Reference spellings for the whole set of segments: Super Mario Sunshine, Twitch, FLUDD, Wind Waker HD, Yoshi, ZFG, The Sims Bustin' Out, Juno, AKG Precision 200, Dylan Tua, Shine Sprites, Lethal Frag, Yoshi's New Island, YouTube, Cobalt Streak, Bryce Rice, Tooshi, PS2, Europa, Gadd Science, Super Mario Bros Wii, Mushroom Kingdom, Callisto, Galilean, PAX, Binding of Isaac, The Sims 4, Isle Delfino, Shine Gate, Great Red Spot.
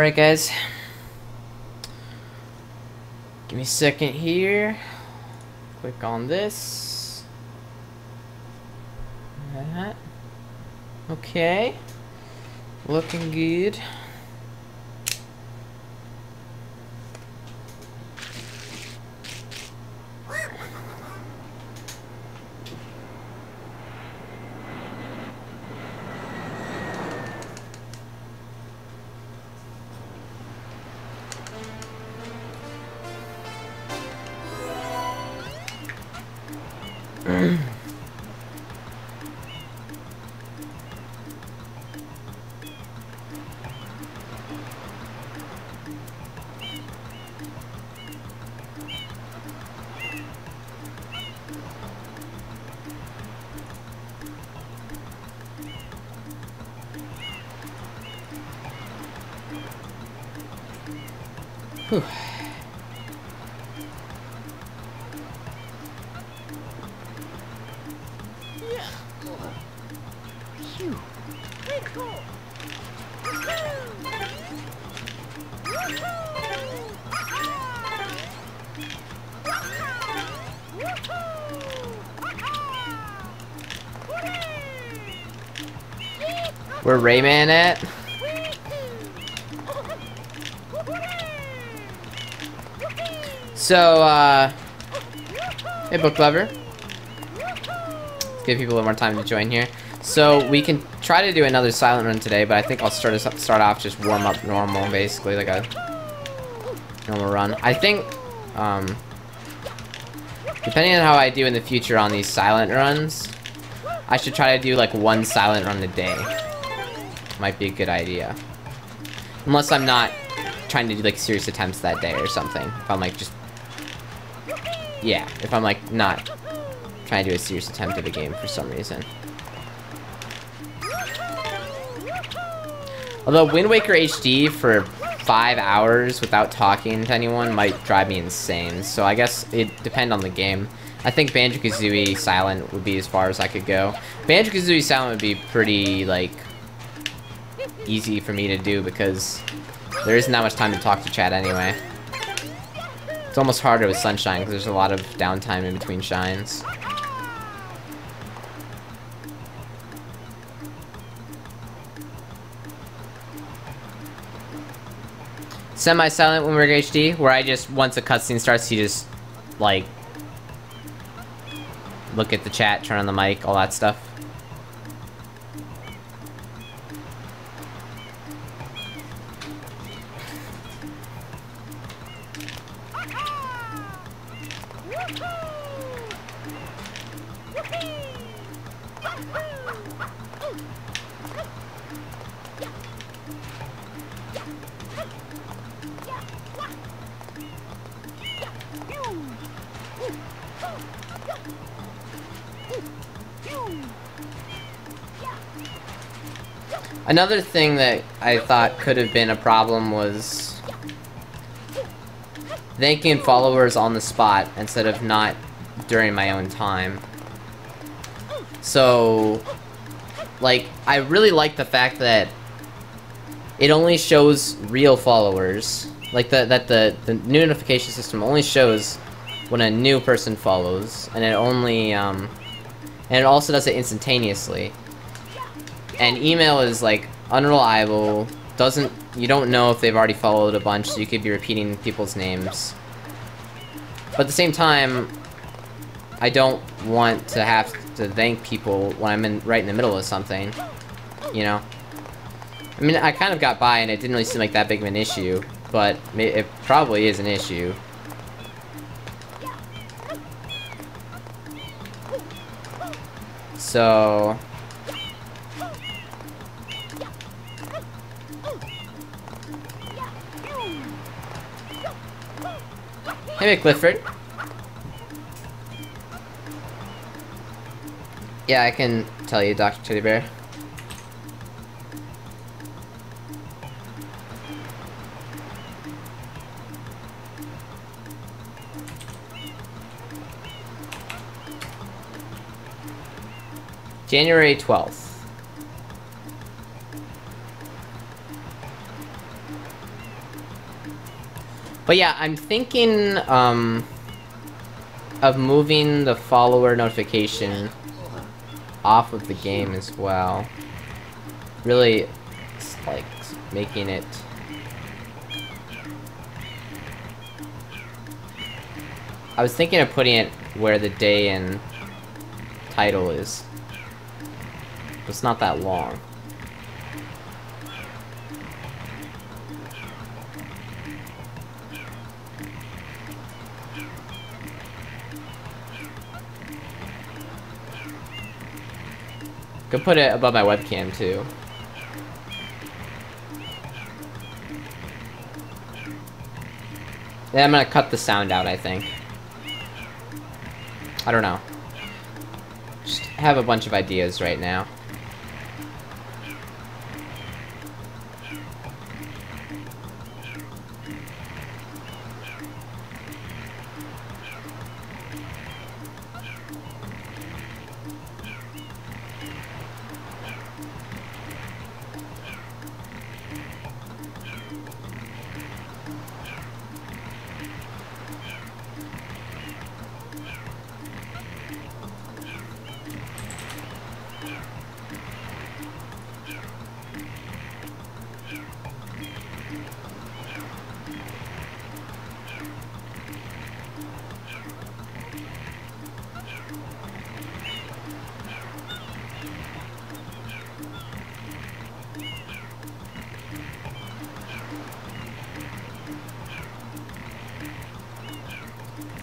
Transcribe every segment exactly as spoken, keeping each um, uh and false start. Alright guys, give me a second here, click on this, that. Okay, looking good. Whew. Where Rayman at? So, uh, hey book lover, let's give people a little more time to join here. So we can try to do another silent run today, but I think I'll start us up, start off just warm up normal, basically like a normal run. I think, um, depending on how I do in the future on these silent runs, I should try to do like one silent run a day. Might be a good idea, unless I'm not trying to do like serious attempts that day or something. If I'm like just Yeah, if I'm like not trying to do a serious attempt at a game for some reason. Although Wind Waker H D for five hours without talking to anyone might drive me insane. So I guess it depends on the game. I think Banjo-Kazooie silent would be as far as I could go. Banjo-Kazooie silent would be pretty like easy for me to do because there isn't that much time to talk to chat anyway. It's almost harder with Sunshine because there's a lot of downtime in between shines. Semi-silent when we're H D, where I just, once a cutscene starts, you just, like, look at the chat, turn on the mic, all that stuff. Another thing that I thought could have been a problem was thanking followers on the spot instead of not during my own time. So, like, I really like the fact that it only shows real followers. Like, the, that the, the new notification system only shows when a new person follows, and it only, um, and it also does it instantaneously. And email is like unreliable, doesn't, you don't know if they've already followed a bunch, so you could be repeating people's names. But at the same time, I don't want to have to thank people when I'm in right in the middle of something, you know? I mean, I kind of got by and it didn't really seem like that big of an issue, but it probably is an issue. So... Hey, Clifford. Yeah, I can tell you, Doctor Teddy Bear. January twelfth. But yeah, I'm thinking um, of moving the follower notification off of the game as well. Really, it's like making it. I was thinking of putting it where the day and title is. It's not that long. Could put it above my webcam too. Then I'm gonna cut the sound out, I think. I don't know. Just have a bunch of ideas right now.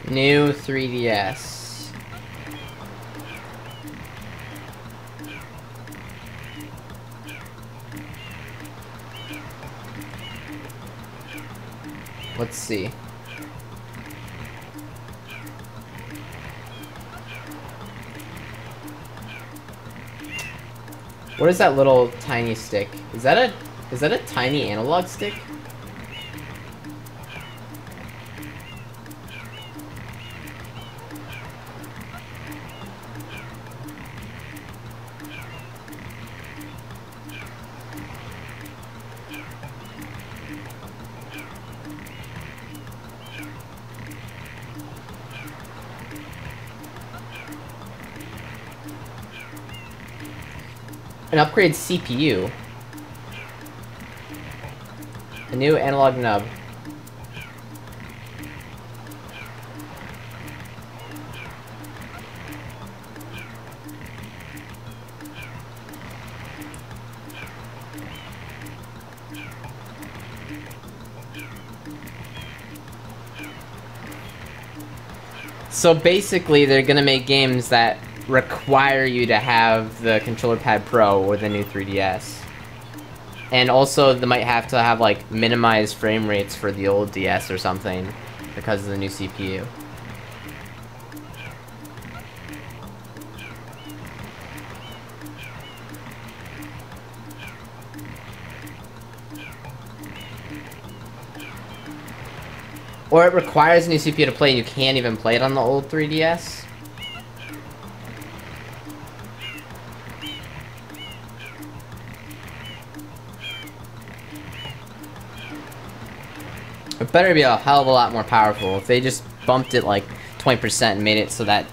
New three D S. Let's see. What is that little tiny stick? Is that a is that a tiny analog stick? An upgrade C P U. A new analog nub. So basically they're gonna make games that require you to have the controller pad pro or the new three D S, and also they might have to have like minimized frame rates for the old D S or something because of the new C P U. Or it requires a new C P U to play and you can't even play it on the old three D S. It better be a hell of a lot more powerful. If they just bumped it like twenty percent and made it so that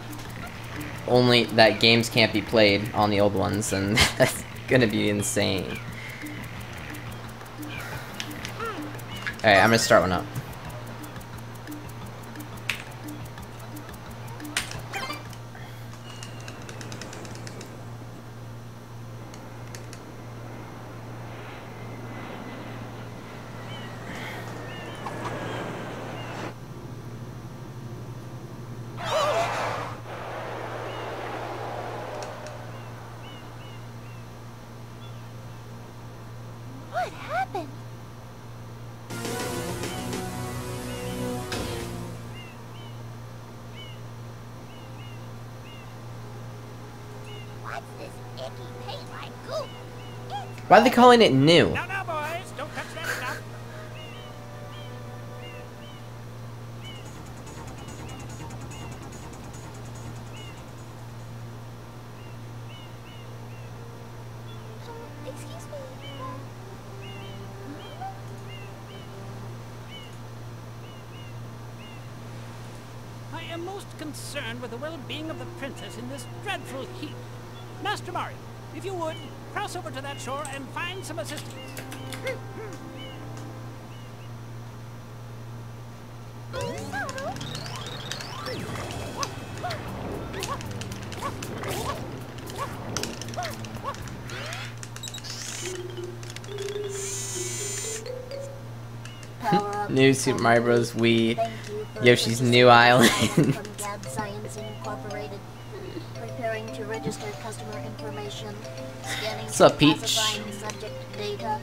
only that games can't be played on the old ones, then that's gonna be insane. Alright, I'm gonna start one up. Why are they calling it new? No, no, boys. Don't touch that stuff. Oh, excuse me. am most concerned with the well-being of the princess in this dreadful heat. Master Mario, if you would, cross over to that shore and find some assistance. New Super Mario Bros Wii, Yoshi's New Island. From Gadd Science Incorporated. Preparing to register customer information. Scanning What's up, Peach? Subject data.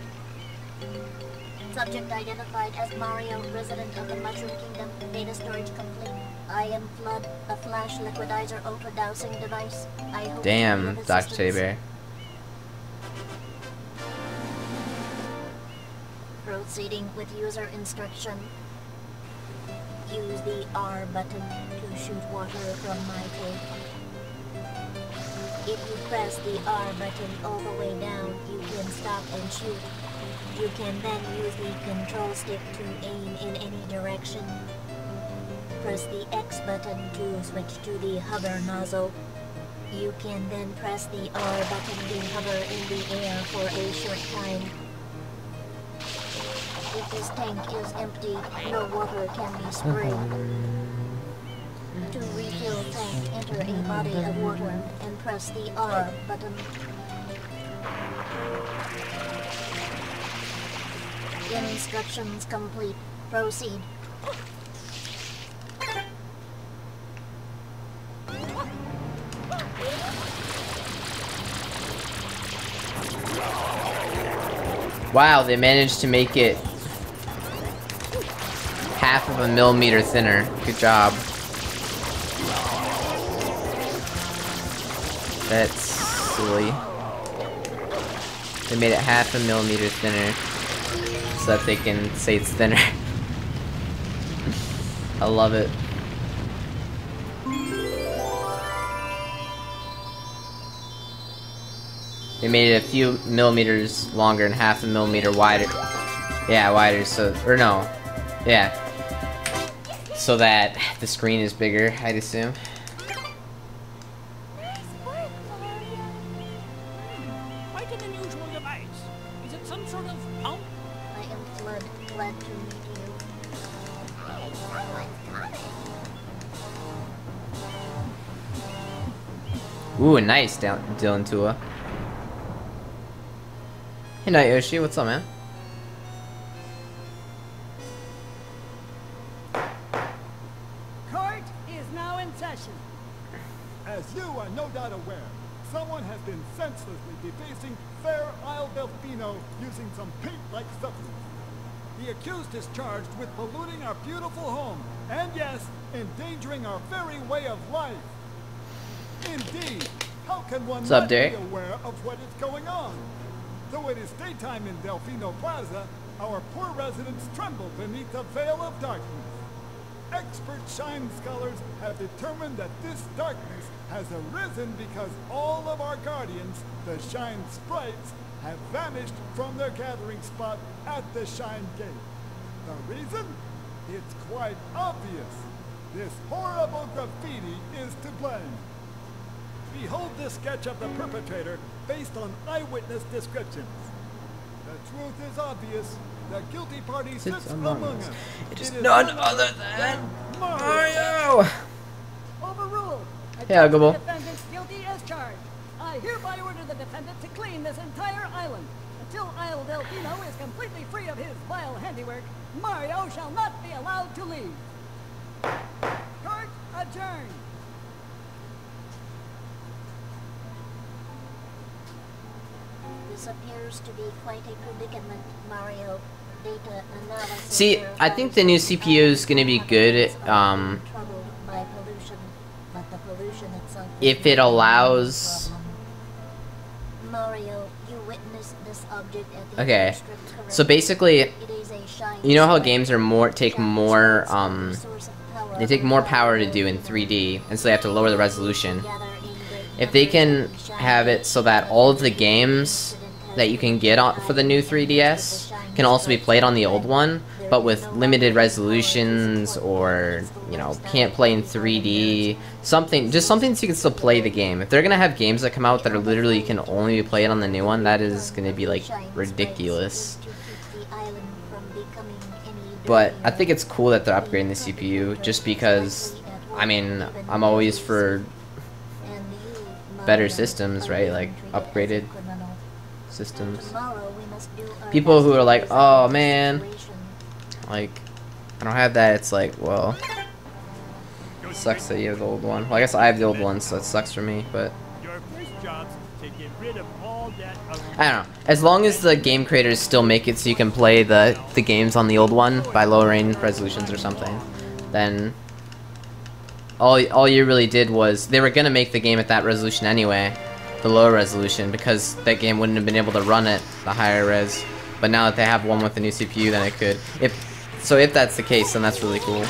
Subject identified as Mario, resident of the Mushroom Kingdom. Data storage complete. I am FLUDD, a flash liquidizer ultra-dowsing device. I hope Damn, Doctor Teddy Bear. Proceeding with user instruction. Use the R button to shoot water from my tank. If you press the R button all the way down, you can stop and shoot. You can then use the control stick to aim in any direction. Press the X button to switch to the hover nozzle. You can then press the R button to hover in the air for a short time. If this tank is empty, no water can be sprayed. To refill tank, enter a body of water and press the R button. Instructions complete. Proceed. Wow, they managed to make it half of a millimeter thinner. Good job. That's silly. They made it half a millimeter thinner so that they can say it's thinner. I love it. They made it a few millimeters longer and half a millimeter wider. Yeah, wider, so, or no. Yeah. So that the screen is bigger, I'd assume. Nice work, Mario. Hmm. Quite an unusual device. Is it some sort of pump? I am FLUDD. Glad to meet you. Someone's coming. Ooh, nice, Dylan Tua. Hey, Night Yoshi. What's up, man? Court is now in session. As you are no doubt aware, someone has been senselessly defacing fair Isle Delfino using some paint-like substance. The accused is charged with polluting our beautiful home, and yes, endangering our very way of life. Indeed, how can one not be aware of what is going on? Though it is daytime in Delfino Plaza, our poor residents tremble beneath the veil of darkness. Expert Shine scholars have determined that this darkness has arisen because all of our guardians, the Shine Sprites, have vanished from their gathering spot at the Shine Gate. The reason? It's quite obvious. This horrible graffiti is to blame. Behold this sketch of the perpetrator based on eyewitness descriptions. The truth is obvious. The guilty party sits among us. It is none other than Mario! Overruled. Yeah, Gobble. Defendant's guilty as charged. I hereby order the defendant to clean this entire island. Until Isle Delfino is completely free of his vile handiwork, Mario shall not be allowed to leave. Court adjourned. This appears to be quite a predicament, Mario. Data analysis. See, I think the new C P U is going to be good um, if it allows... Mario, you witnessed this object at the okay, so basically, you know how games are more take more, um, they take more power to do in three D, and so they have to lower the resolution. If they can have it so that all of the games that you can get on for the new three D S can also be played on the old one, but with limited resolutions, or, you know, can't play in three D, something, just something so you can still play the game. If they're gonna have games that come out that are literally, you can only play it on the new one, that is gonna be, like, ridiculous. But I think it's cool that they're upgrading the C P U, just because, I mean, I'm always for better systems, right? Like, upgraded systems. People who are like, oh man, like, I don't have that, it's like, well, it sucks that you have the old one. Well, I guess I have the old one, so it sucks for me, but I don't know. As long as the game creators still make it so you can play the, the games on the old one by lowering resolutions or something, then all, all you really did was, they were gonna make the game at that resolution anyway, the lower resolution, because that game wouldn't have been able to run it the higher res. But now that they have one with a new C P U, then it could. If so, if that's the case, then that's really cool.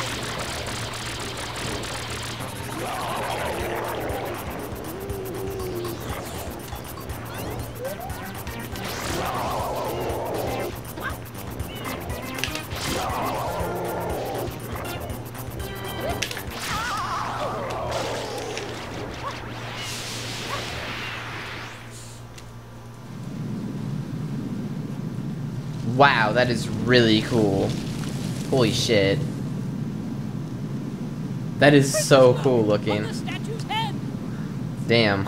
Wow, that is really cool. Holy shit. That is so cool looking. Damn.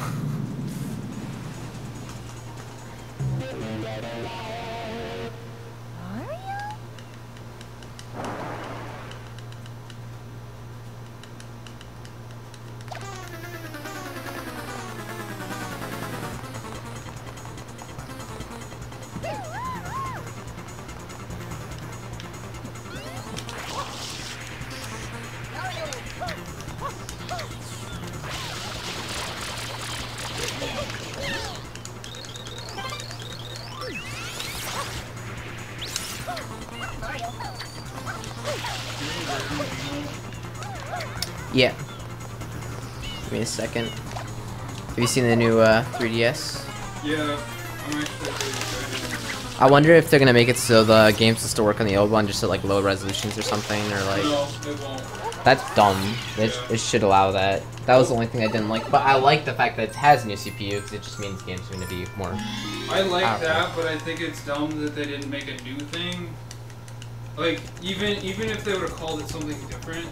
Yeah. Give me a second. Have you seen the new uh, three D S? Yeah. I'm actually I wonder if they're gonna make it so the games will still work on the old one, just at like low resolutions or something, or like. No, it won't. That's dumb. It, yeah. It should allow that. That was the only thing I didn't like, but I like the fact that it has new C P U because it just means games are gonna be more. I like powerful. That, but I think it's dumb that they didn't make a new thing. Like even even if they would have called it something different.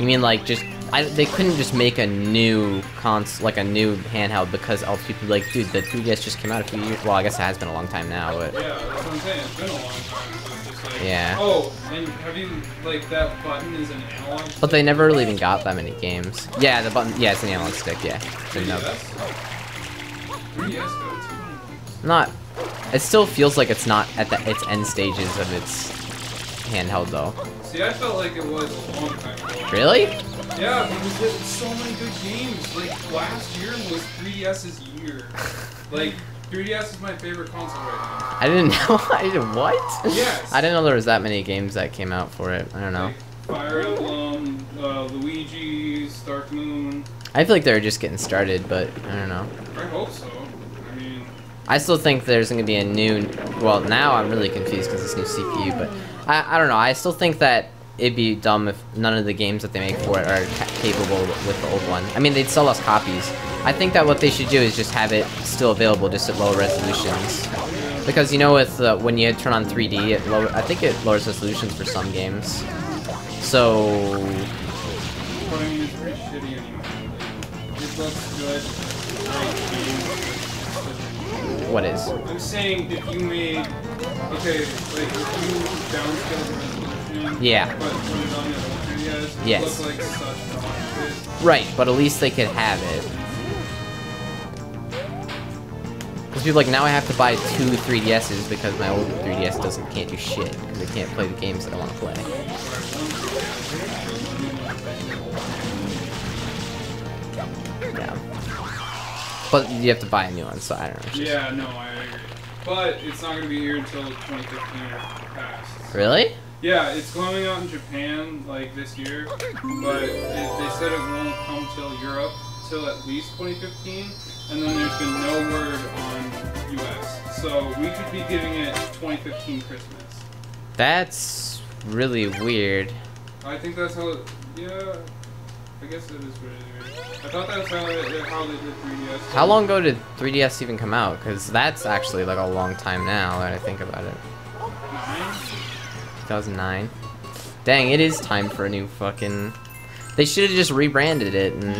You mean like just I, they couldn't just make a new cons like a new handheld because else people be like, dude, the three D S just came out a few years. Well, I guess it has been a long time now. But yeah, that's what I'm saying. It's been a long time. So it's just like, yeah. Oh, and have you like that button is an analog stick? But they never really even got that many games. Yeah, the button. Yeah, it's an analog stick. Yeah. So no. three D S not. It still feels like it's not at the its end stages of its handheld though. See, I felt like it was a long time ago. Really? Yeah, because there's so many good games. Like, last year was three D S's year. Like, three D S is my favorite console right now. I didn't know. I didn't what? Yes. I didn't know there was that many games that came out for it. I don't know. Like Fire Emblem, uh, Luigi's, Dark Moon. I feel like they were just getting started, but I don't know. I hope so. I mean, I still think there's going to be a new. Well, now I'm really confused because it's new C P U, but. I, I don't know, I still think that it'd be dumb if none of the games that they make for it are capable with the old one. I mean, they'd sell us copies. I think that what they should do is just have it still available just at low resolutions. Because you know with uh, when you turn on three D, it lower, I think it lowers resolutions for some games. So I mean, it's pretty shitty anyway. It looks good. What is? I'm saying that you made. Okay, like if you downscale the resolution, yeah. But put it on the three D S, it yes. Look like such. Right, but at least they could have it. Because people like now I have to buy two three D S's because my old three D S doesn't can't do shit because it can't play the games that I want to play. Yeah. But you have to buy a new one, so I don't know. Yeah, no, I agree. But it's not going to be here until twenty fifteen or past. Really? Yeah, it's coming out in Japan, like, this year. But it, they said it won't come till Europe, till at least twenty fifteen. And then there's been no word on U S. So we could be giving it twenty fifteen Christmas. That's really weird. I think that's how it, yeah, I guess it is really weird. I thought that's how, it, how they did three D S. How long ago did three D S even come out? Because that's actually like a long time now that I think about it. two thousand nine? Dang, it is time for a new fucking... They should have just rebranded it and...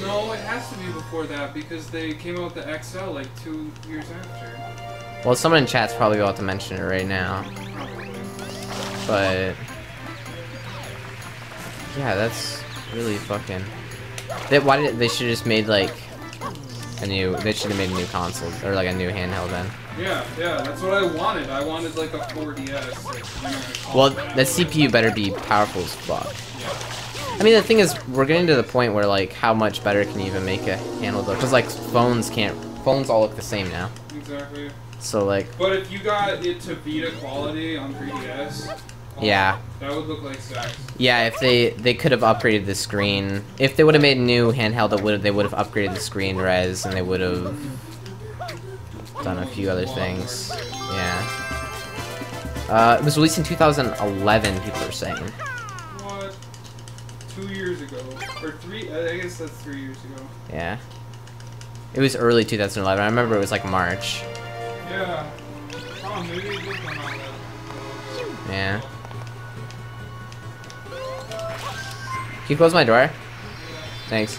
No, it has to be before that because they came out with the X L like two years after. Well, someone in chat's probably about to mention it right now. But... Yeah, that's really fucking... They, why did they should have just made like a new? They should have made a new console or like a new handheld then. Yeah, yeah, that's what I wanted. I wanted like a four D S. Like, well, that C P U better be powerful as fuck. Yeah. I mean, the thing is, we're getting to the point where like, how much better can you even make a handheld? Because like phones can't, phones all look the same now. Exactly. So like. But if you got it to Vita quality on three D S. Yeah. That would look like sex. Yeah, if they they could have upgraded the screen. If they would have made a new handheld, it would they would have upgraded the screen res, and they would have done a few other things. Yeah. Uh, it was released in two thousand eleven. People are saying. What? Two years ago, or three? I guess that's three years ago. Yeah. It was early two thousand eleven. I remember it was like March. Yeah. Oh, maybe it did come out then. Yeah. Can you close my door? Thanks.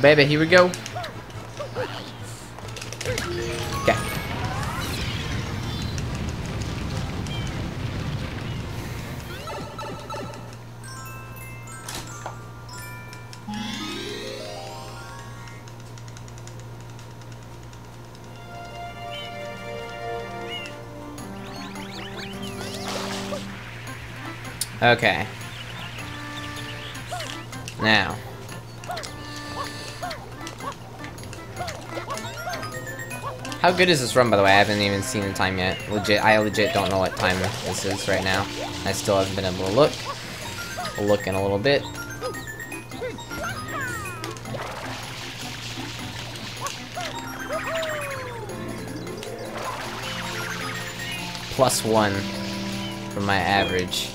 Baby, here we go. Okay. Okay. Now. How good is this run, by the way? I haven't even seen the time yet. Legit, I legit don't know what time this is right now. I still haven't been able to look. We'll look in a little bit. Plus one for my average.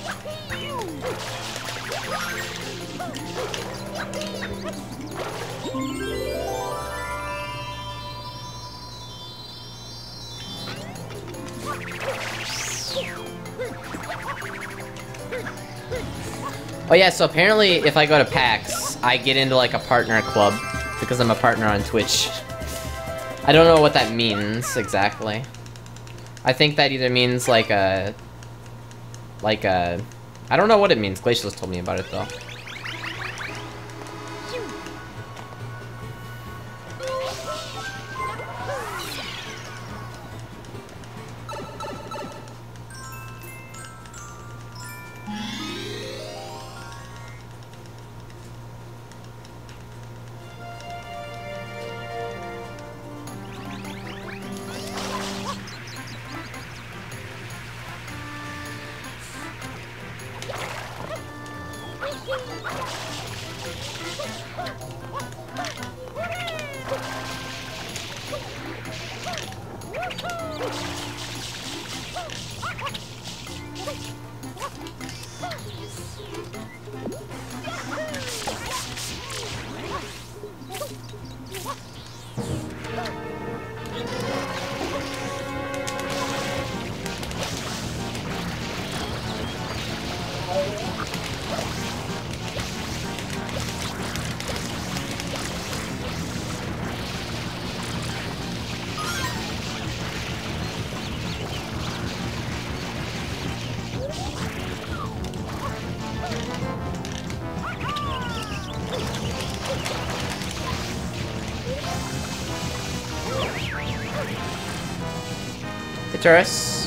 Oh yeah, so apparently if I go to PAX, I get into like a partner club because I'm a partner on Twitch. I don't know what that means exactly. I think that either means like a... Like a... I don't know what it means. Glacial's told me about it though. after us.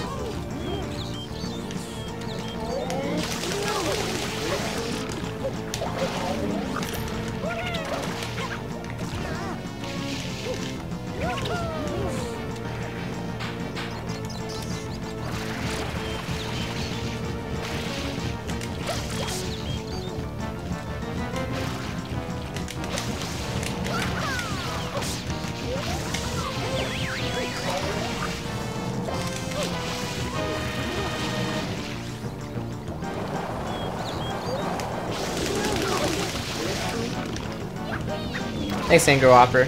Thanks, Angry Whopper.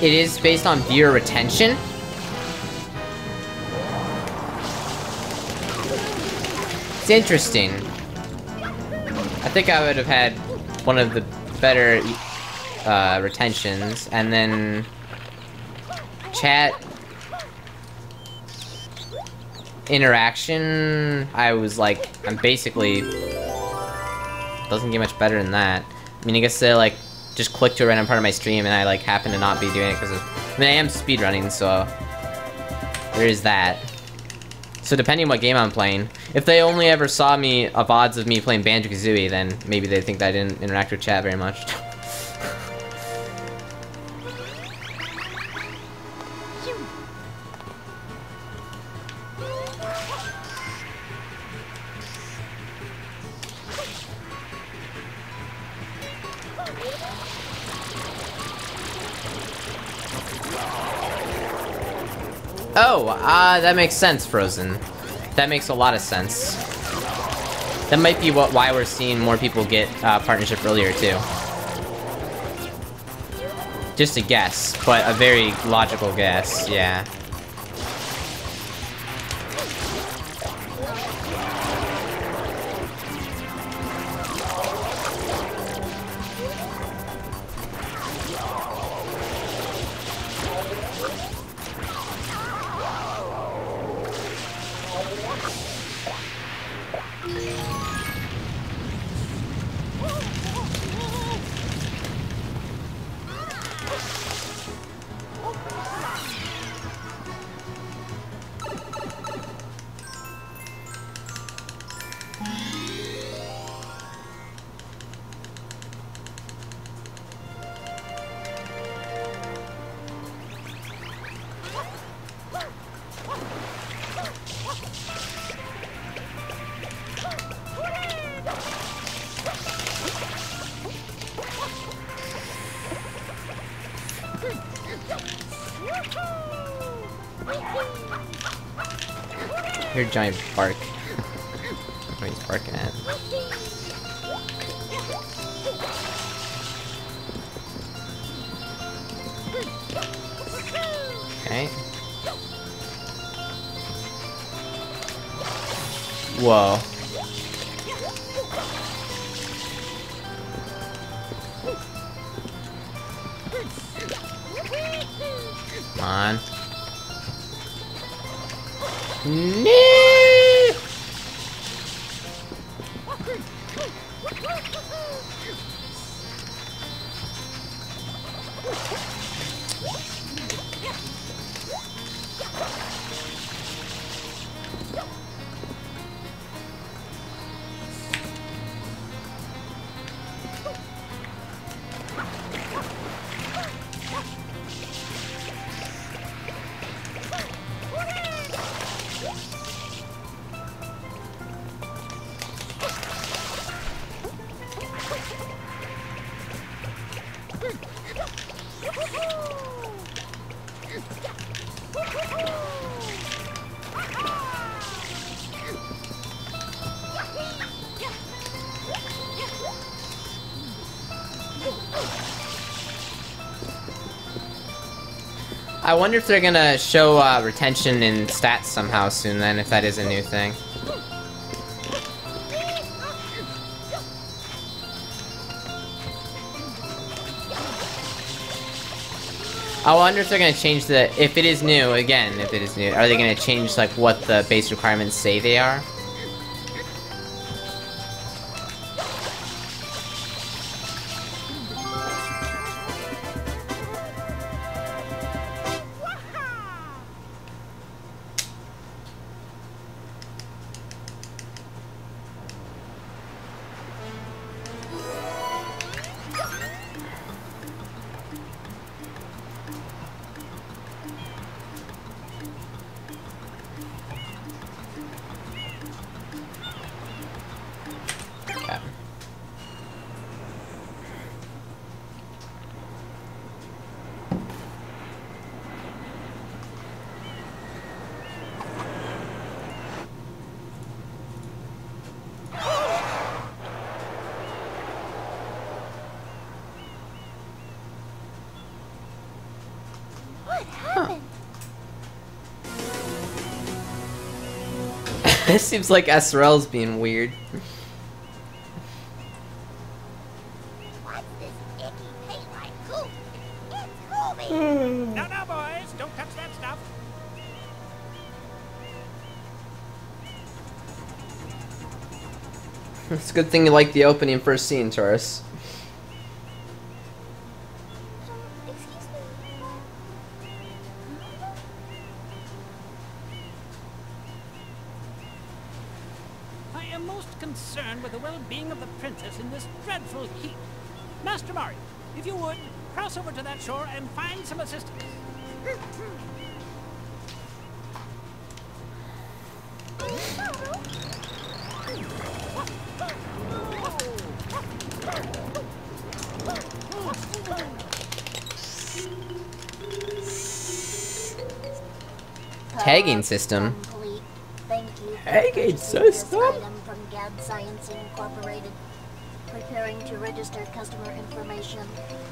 It is based on viewer retention. It's interesting. I think I would have had one of the better uh, retentions, and then chat interaction. I was like, I'm basically doesn't get much better than that. I mean, I guess they like just click to a random part of my stream, and I like happen to not be doing it because I mean I am speedrunning, so there is that. So depending on what game I'm playing, if they only ever saw me of odds of me playing Banjo-Kazooie, then maybe they think that I didn't interact with chat very much. Oh, uh, that makes sense, Frozen. That makes a lot of sense. That might be what why we're seeing more people get uh, partnership earlier, too. Just a guess, but a very logical guess, yeah. I hear giant bark. That's what he's barking at. Okay. Whoa. Come on. No! I wonder if they're gonna show uh, retention in stats somehow soon then, if that is a new thing. I wonder if they're gonna change the, if it is new, again, if it is new, are they gonna change, like, what the base requirements say they are? This seems like S R L's being weird. What's this icky paint-like goop? It's moving! No, no, boys! Don't touch that stuff! It's a good thing you like the opening first scene, Taurus. And find some assistance. Tagging system. Tagging system. Item from Gadd Science Incorporated. Preparing to register customer information.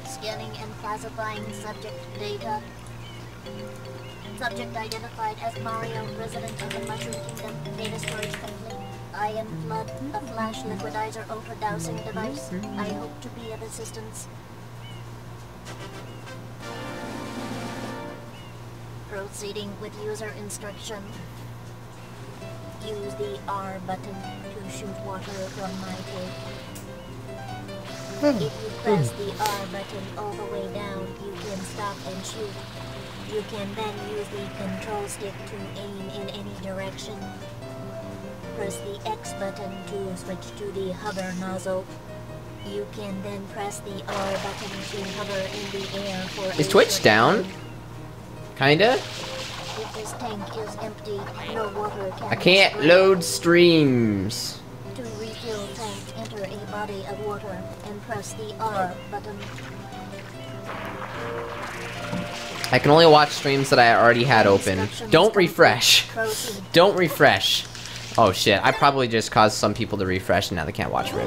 Scanning and classifying subject data. Subject identified as Mario, resident of the Mushroom Kingdom. Data storage complete. I am FLUDD, a flash liquidizer ultra-dowsing device. I hope to be of assistance. Proceeding with user instruction. Use the R button to shoot water from my tank. If you press the R button all the way down, you can stop and shoot. You can then use the control stick to aim in any direction. Press the X button to switch to the hover nozzle. You can then press the R button to hover in the air for... Is Twitch down? Kinda? If this tank is empty, no water can... I can't load streams. To refill tank, enter a body of water. Press the R button. I can only watch streams that I already had open. Don't refresh. Don't refresh. Oh shit, I probably just caused some people to refresh and now they can't watch R I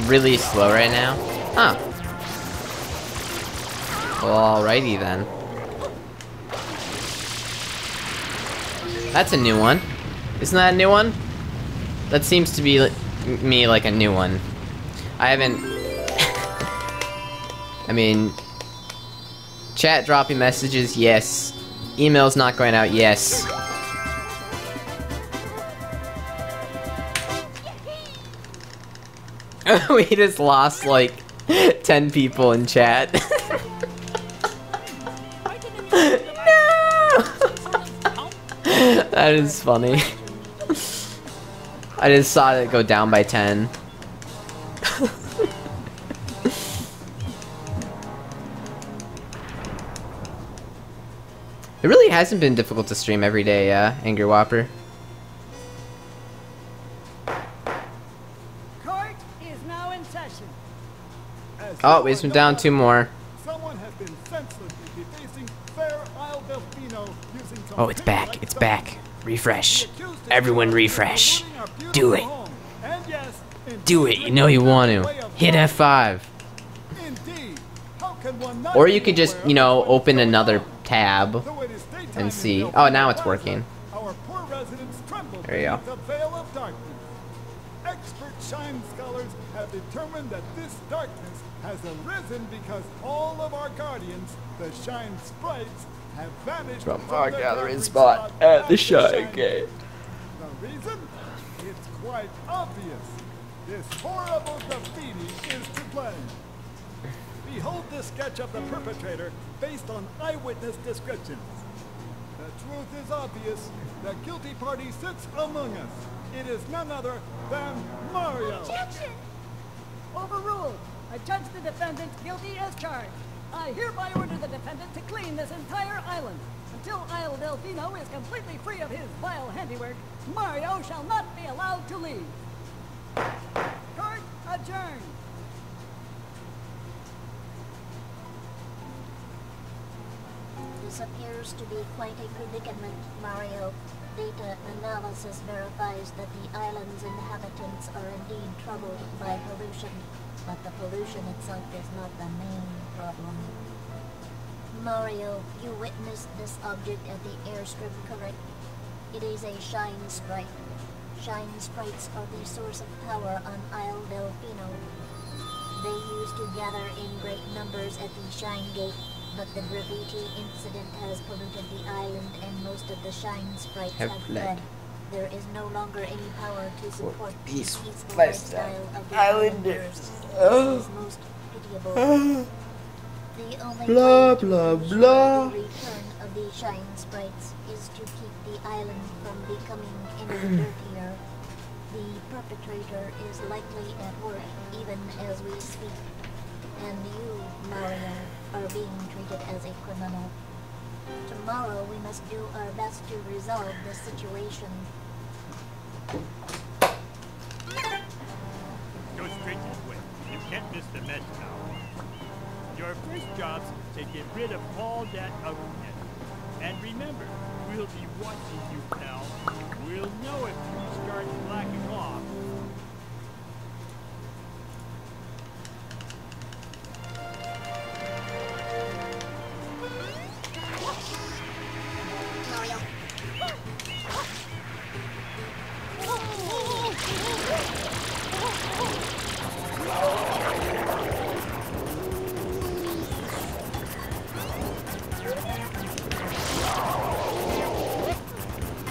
P. Really slow right now. Huh. Alrighty then. That's a new one. Isn't that a new one? That seems to be me like a new one. I haven't... I mean... Chat dropping messages, yes. Emails not going out, yes. We just lost like ten people in chat. That is funny. I just saw it go down by ten. It really hasn't been difficult to stream every day, uh, Angry Whopper. Court is now in session. Oh, we went down two more. Someone has been senselessly defacing fair Isle Delfino using... Oh, it's back. It's back. Refresh. Everyone refresh. Do it. Do it. You know you want to. Hit F five. Or you could just, you know, open another tab and see. Oh, now it's working. There you go. Expert Shine scholars have determined that this darkness has arisen because all of our guardians, the Shine Sprites, have vanished from, from our gathering spot at the Shine Gate. The reason? It's quite obvious. This horrible graffiti is to blame. Behold this sketch of the perpetrator based on eyewitness descriptions. The truth is obvious. The guilty party sits among us. It is none other than Mario. Objection! Overruled. I judge the defendant guilty as charged. I hereby order the defendant to clean this entire island. Until Isle Delfino is completely free of his vile handiwork, Mario shall not be allowed to leave. Court adjourned. This appears to be quite a predicament, Mario. Data analysis verifies that the island's inhabitants are indeed troubled by pollution, but the pollution itself is not the main problem. Mario, you witnessed this object at the airstrip, correct? It is a Shine Sprite. Shine Sprites are the source of power on Isle Delfino. They used to gather in great numbers at the Shine Gate, but the graffiti incident has polluted the island and most of the Shine Sprites have, have fled. fled. There is no longer any power to support the peaceful lifestyle of the islanders. Oh. It is most pitiable. Oh. The only blah, way to blah, blah. The return of the Shine Sprites is to keep the island from becoming any dirtier. The perpetrator is likely at work even as we speak. And you, Mario, are being treated as a criminal. Tomorrow we must do our best to resolve this situation. Go straight to the west. You can't miss the mesh now. Your first job's to get rid of all that ugliness. And remember, we'll be watching you, pal. We'll know if you start slacking off.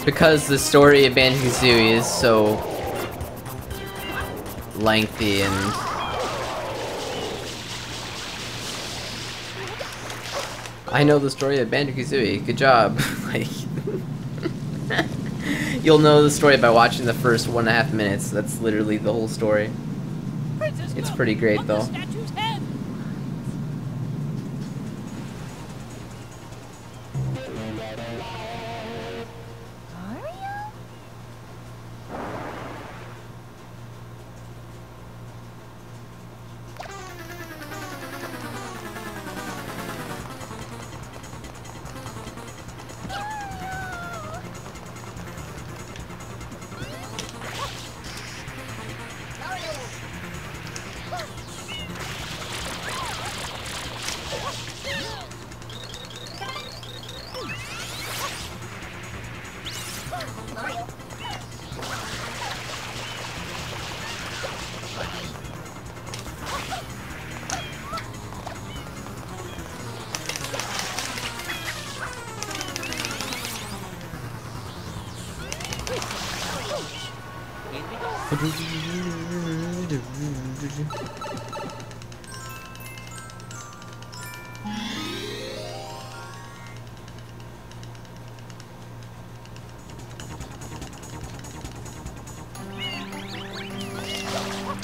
Because the story of Banjo-Kazooie is so lengthy and I know the story of Banjo-Kazooie, good job. Like you'll know the story by watching the first one and a half minutes. That's literally the whole story. It's pretty great though.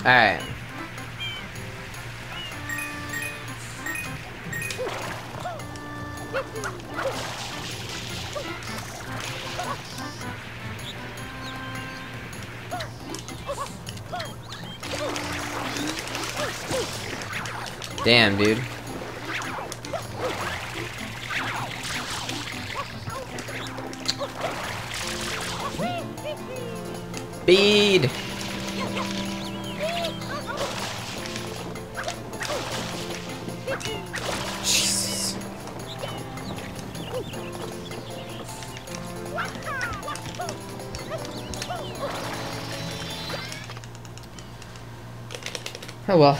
Alright. Damn, dude. Bead. Jesus. Oh well.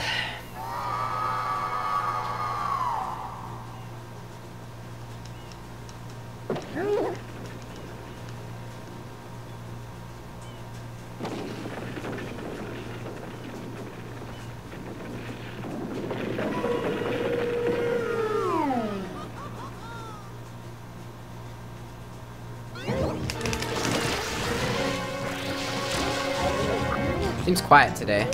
Seems quiet today.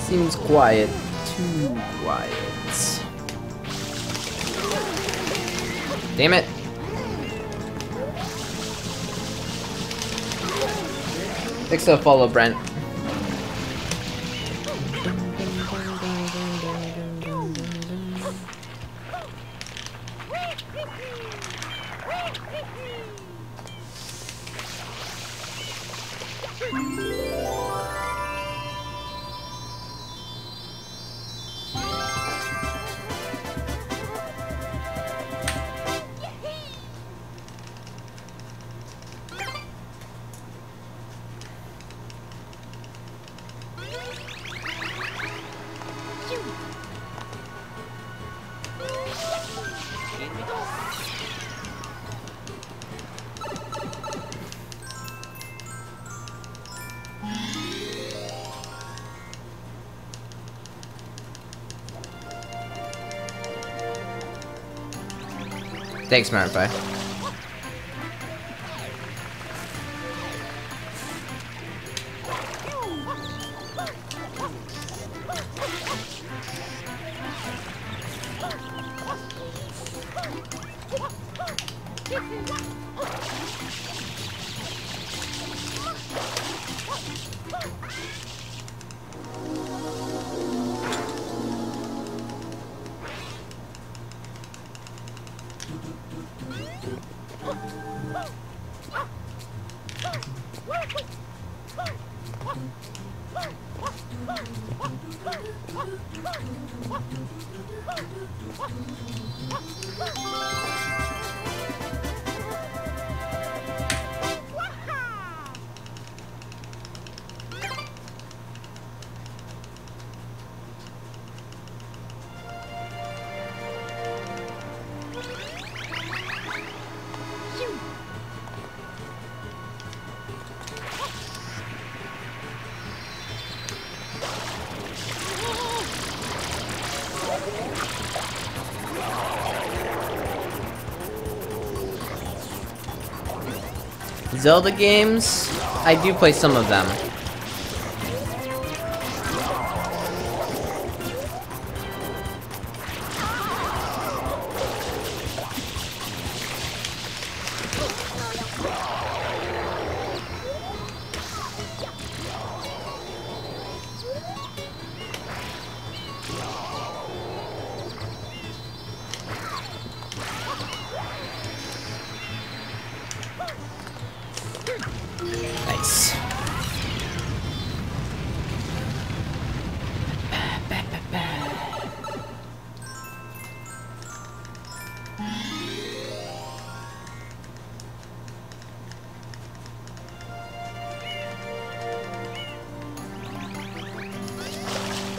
Seems quiet, too quiet. Damn it. Thanks for the follow, Brent. Thanks, Marify. Zelda games, I do play some of them.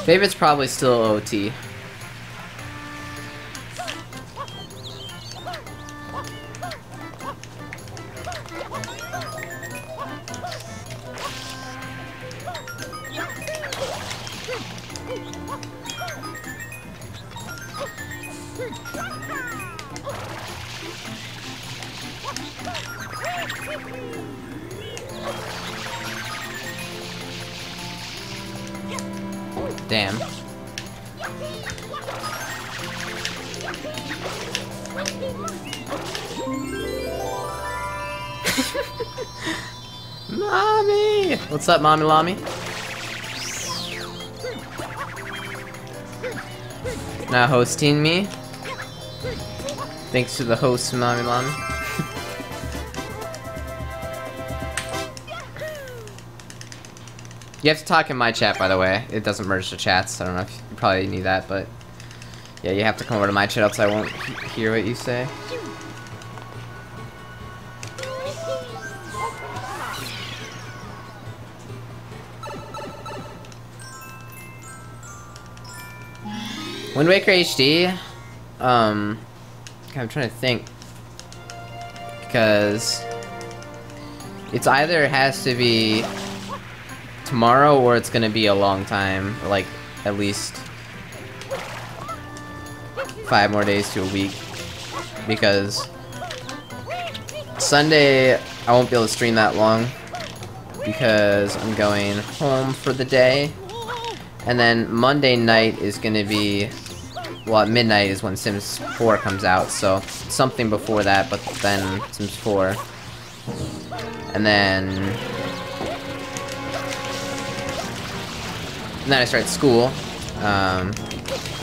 David's probably still O T. Damn. Mommy! What's up, Mommy Lami? not hosting me. Thanks to the host, Mommy Mommy. You have to talk in my chat, by the way. It doesn't merge the chats. I don't know if you probably knew that, but yeah, you have to come over to my chat, else I won't hear what you say. Wind Waker H D. Um, I'm trying to think, because it's either it has to be tomorrow or it's gonna be a long time, or like at least five more days to a week, because Sunday I won't be able to stream that long because I'm going home for the day, and then Monday night is gonna be, well, at midnight is when Sims four comes out, so something before that, but then Sims four. And then... And then I start school. Um,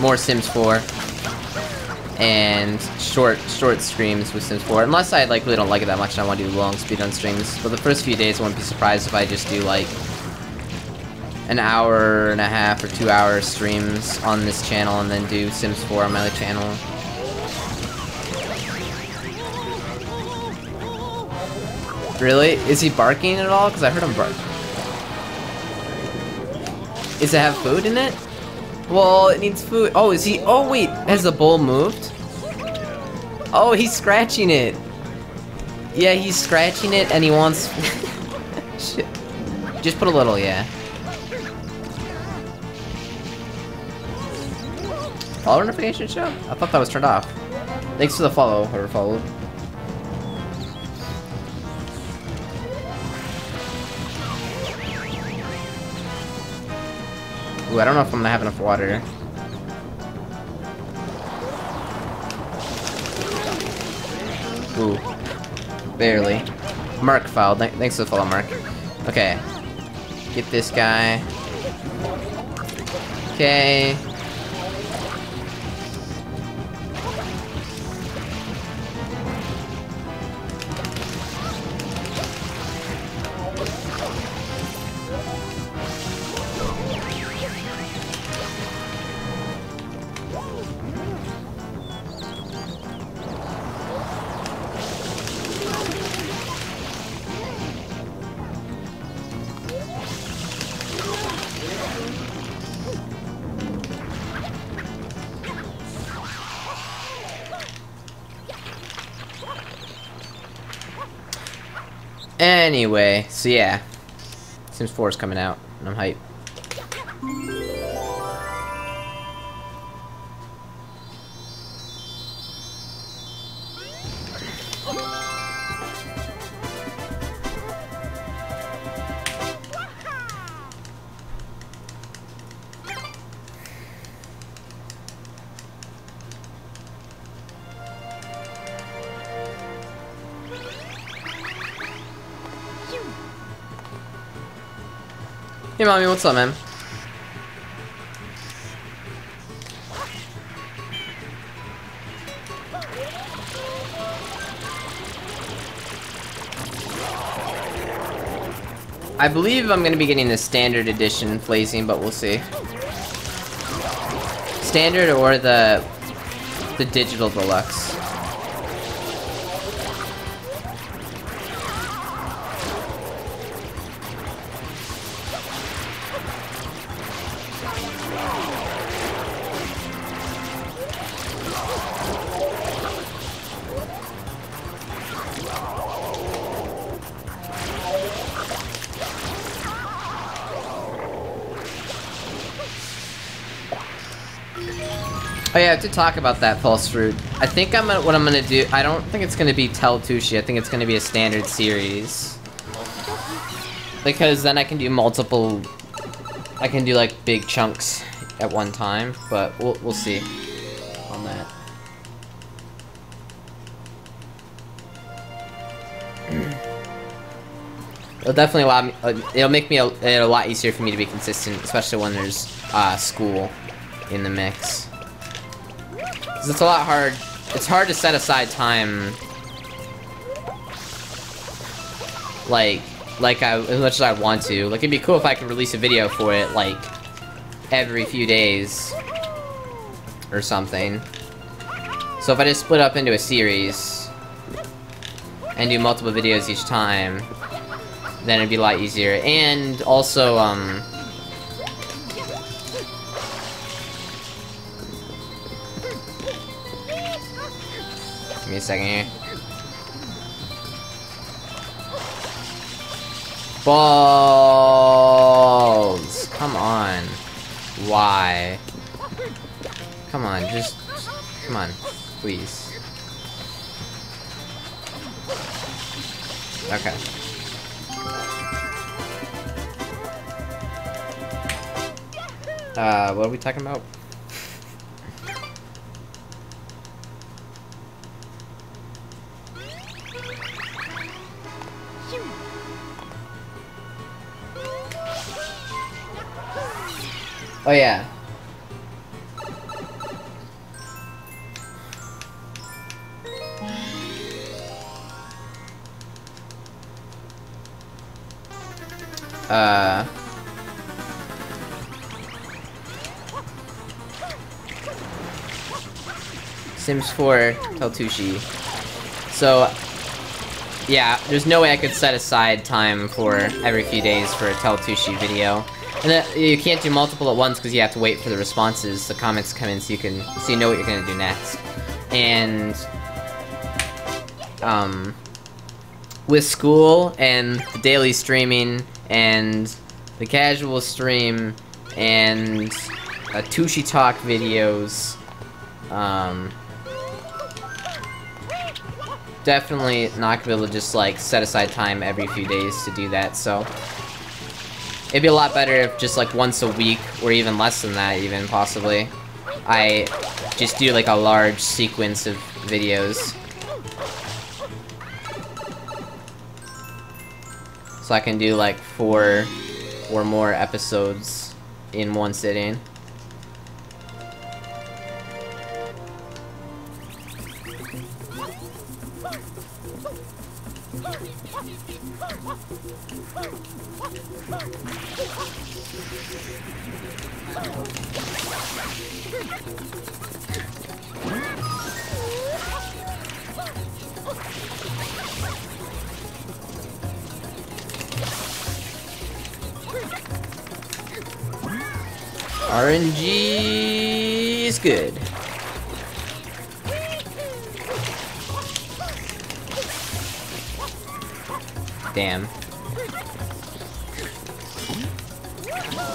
more Sims four. And short, short streams with Sims four. Unless I, like, really don't like it that much and I want to do long speedrun streams. But the first few days I wouldn't be surprised if I just do, like, an hour and a half or two hour streams on this channel and then do Sims four on my other channel. Really? Is he barking at all? Because I heard him bark. Does it have food in it? Well, it needs food. Oh, is he- oh wait, has the bowl moved? Oh, he's scratching it. Yeah, he's scratching it and he wants- Shit. Just put a little, yeah. Follow notification show? I thought that was turned off. Thanks for the follow, whoever followed. Ooh, I don't know if I'm gonna have enough water. Ooh. Barely. Mark followed. Th thanks for the follow, Mark. Okay. Get this guy. Okay. Anyway, so yeah, Sims four is coming out, and I'm hyped. Hey Mommy, what's up, man? I believe I'm gonna be getting the standard edition Flazing, but we'll see. Standard or the the digital deluxe. Oh yeah, I have to talk about that false fruit. I think I'm gonna, what I'm gonna do, I don't think it's gonna be Tell Tooshi, I think it's gonna be a standard series. Because then I can do multiple, I can do like big chunks at one time, but we'll, we'll see on that. It'll definitely allow me, it'll make me a, it a lot easier for me to be consistent, especially when there's uh, school in the mix. 'Cause it's a lot hard. It's hard to set aside time. Like, like I, as much as I want to. Like, it'd be cool if I could release a video for it, like, every few days. Or something. So if I just split up into a series, and do multiple videos each time, then it'd be a lot easier. And also, um... give me a second here. Balls! Come on. Why? Come on, just... just come on. Please. Okay. Uh, what are we talking about? Oh yeah. Uh. Sims four, tell Tooshi. So, yeah, there's no way I could set aside time for every few days for a tell Tooshi video. And that, you can't do multiple at once because you have to wait for the responses, the comments come in, so you can, so you know what you're gonna do next. And um, with school and the daily streaming and the casual stream and uh, Tooshi Talk videos, um, definitely not gonna be able to just like set aside time every few days to do that. So. It'd be a lot better if just like once a week, or even less than that even, possibly, I just do like a large sequence of videos. So I can do like four or more episodes in one sitting. R N G is good. Damn.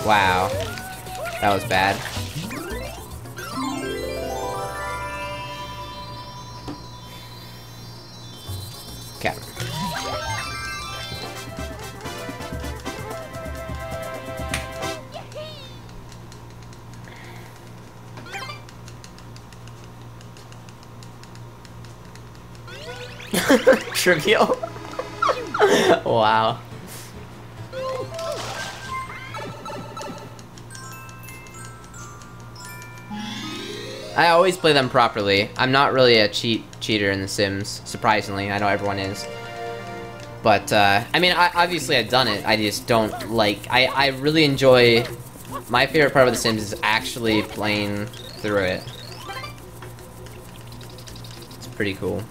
Wow. That was bad. Okay. Trivial. Wow. I always play them properly. I'm not really a cheat cheater in The Sims, surprisingly. I know everyone is. But, uh, I mean, I, obviously I've done it. I just don't, like, I, I really enjoy... My favorite part of The Sims is actually playing through it. It's pretty cool.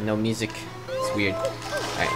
No music. It's weird. Alright.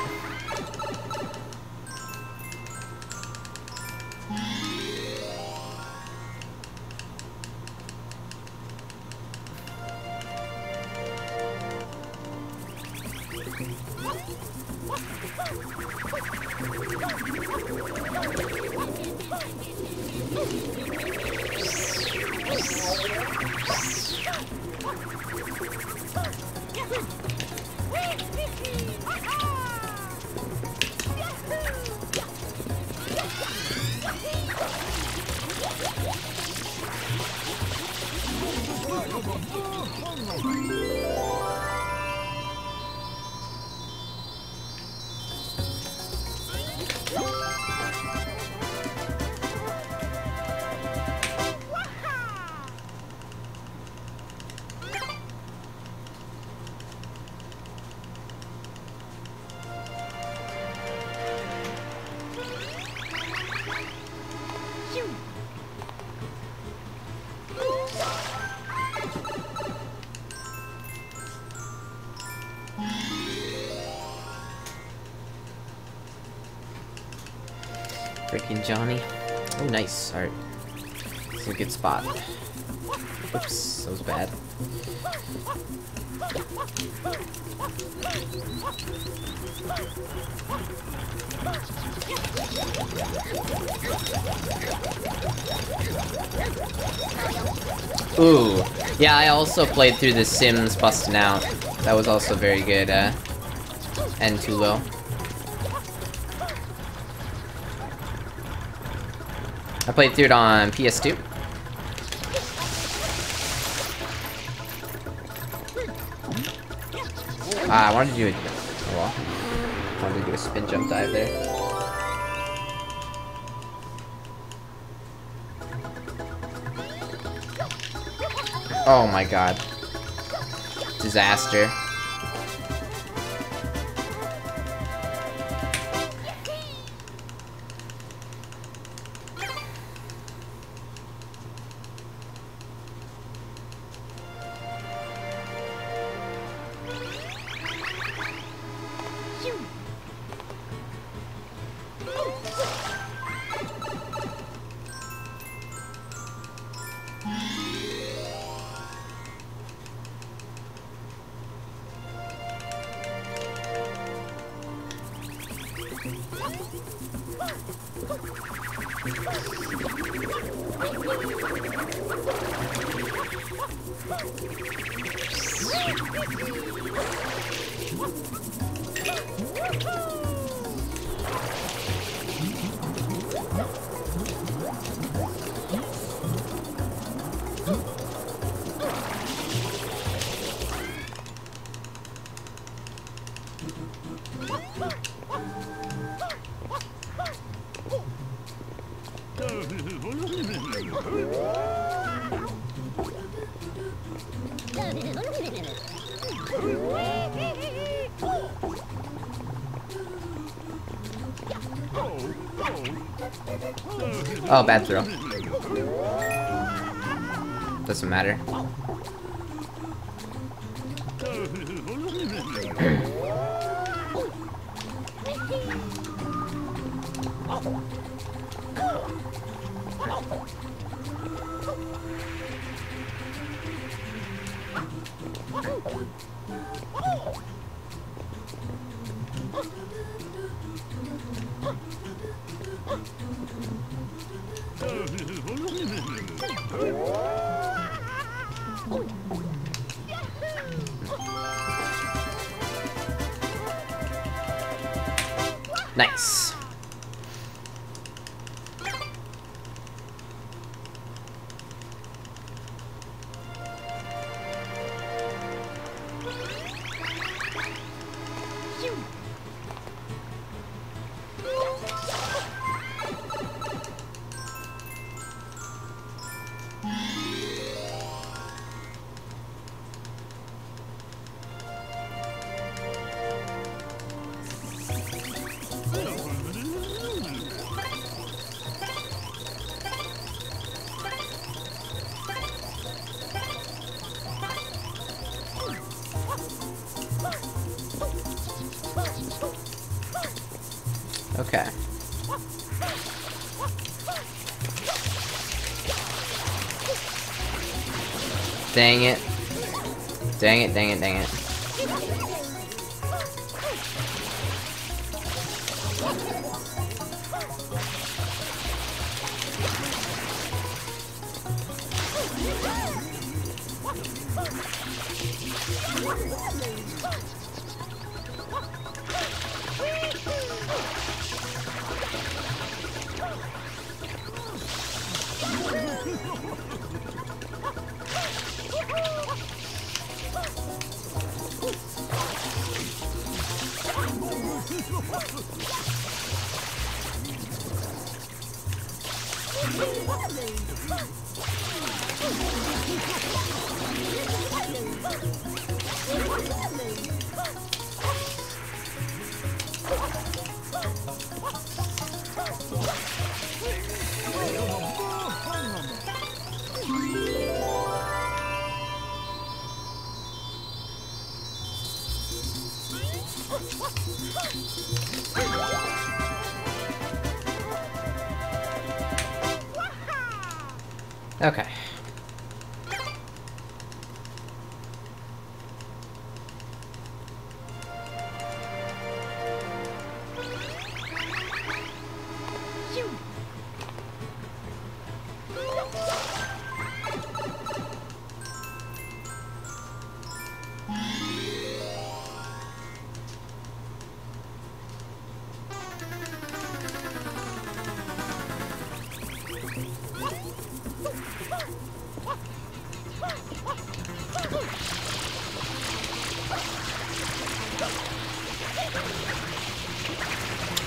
Freaking Johnny. Oh, nice. Alright. It's a good spot. Oops, that was bad. Ooh. Yeah, I also played through The Sims Bustin' Out. That was also very good, uh... and too low. I played through it on P S two. Ah, I wanted to do a, oh, I wanted to do a spin jump dive there. Oh my god. Disaster. Oh, bad throw. Doesn't matter. Nice. Okay. Dang it. Dang it, dang it, dang it. Okay.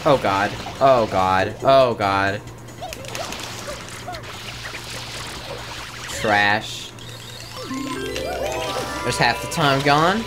Oh god. Oh god. Oh god. Trash. There's half the time gone.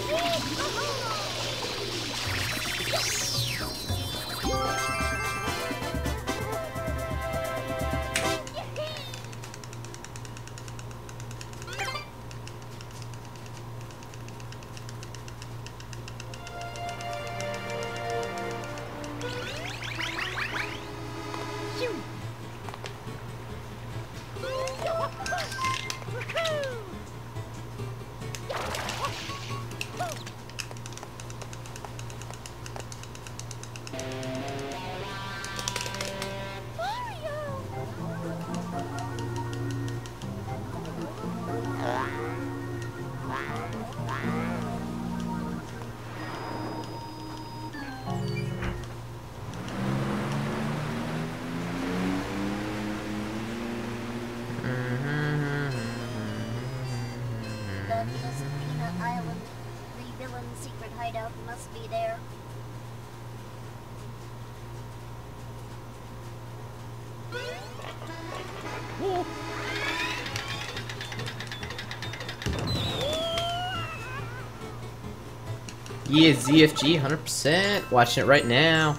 Yeah, Z F G, one hundred percent. Watching it right now.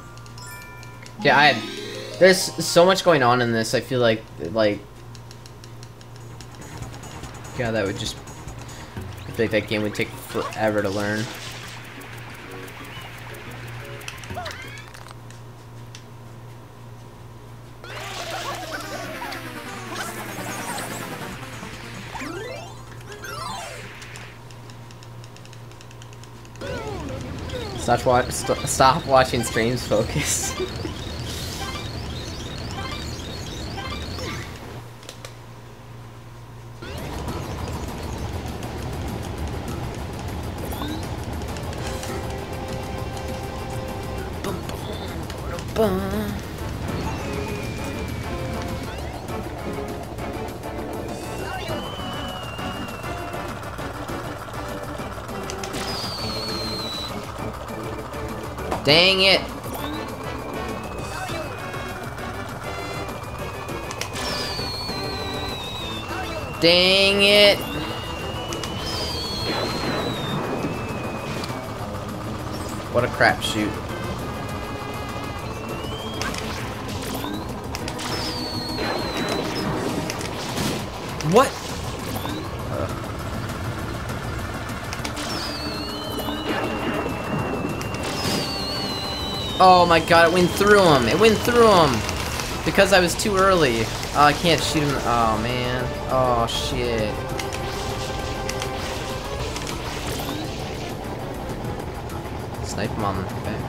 Yeah, I have... There's so much going on in this, I feel like, like... God, that would just... I feel like that game would take forever to learn. Stop, watch, st stop watching streams, focus. Dang it! Dang it! What a crapshoot. What? Oh my god, it went through him. It went through him. Because I was too early. Oh, I can't shoot him. Oh, man. Oh, shit. Snipe him on the back.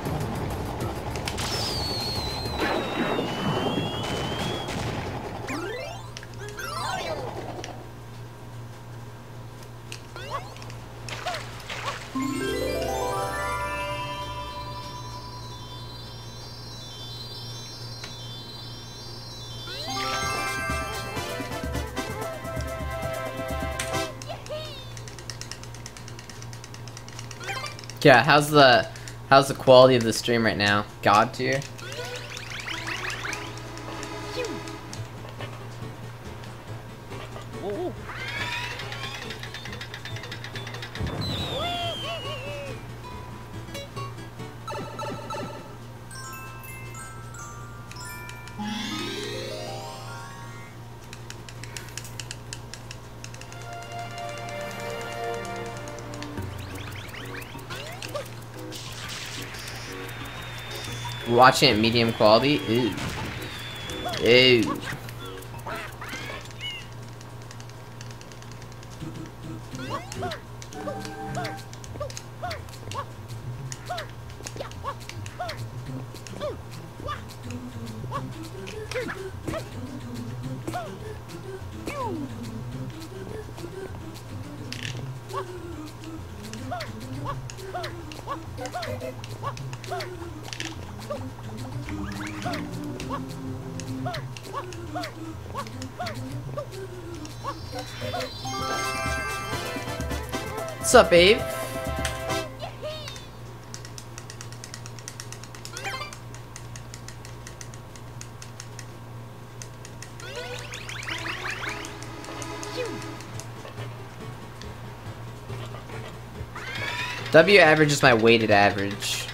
Yeah, how's the how's the quality of the stream right now? God tier. Watching it medium quality. Ew. Ew. What's up, babe? W average is my weighted average.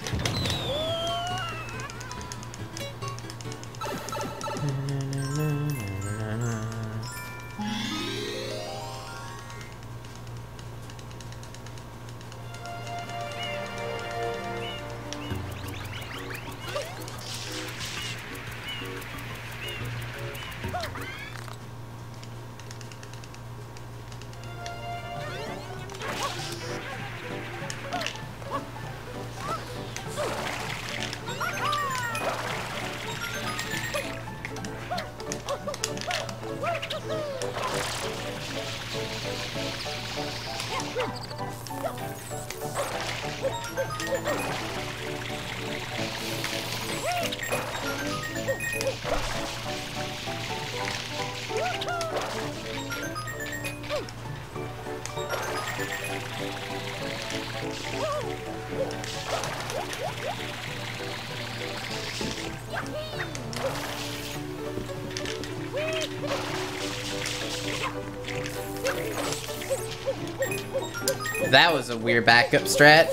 That was a weird backup strat.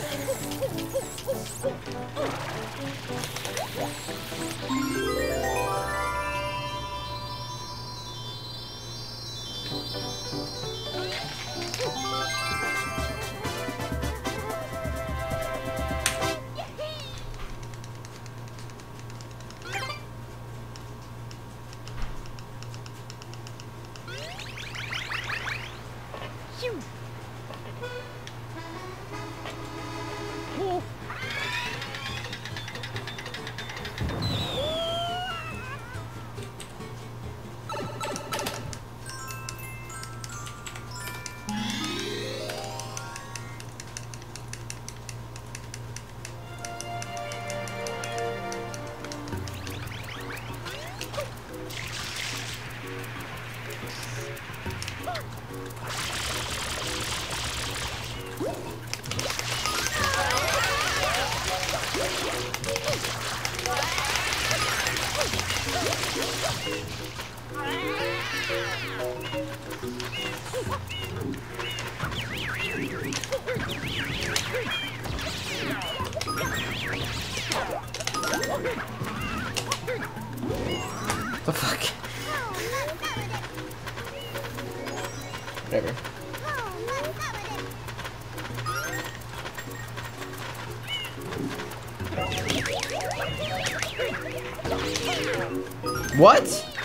What?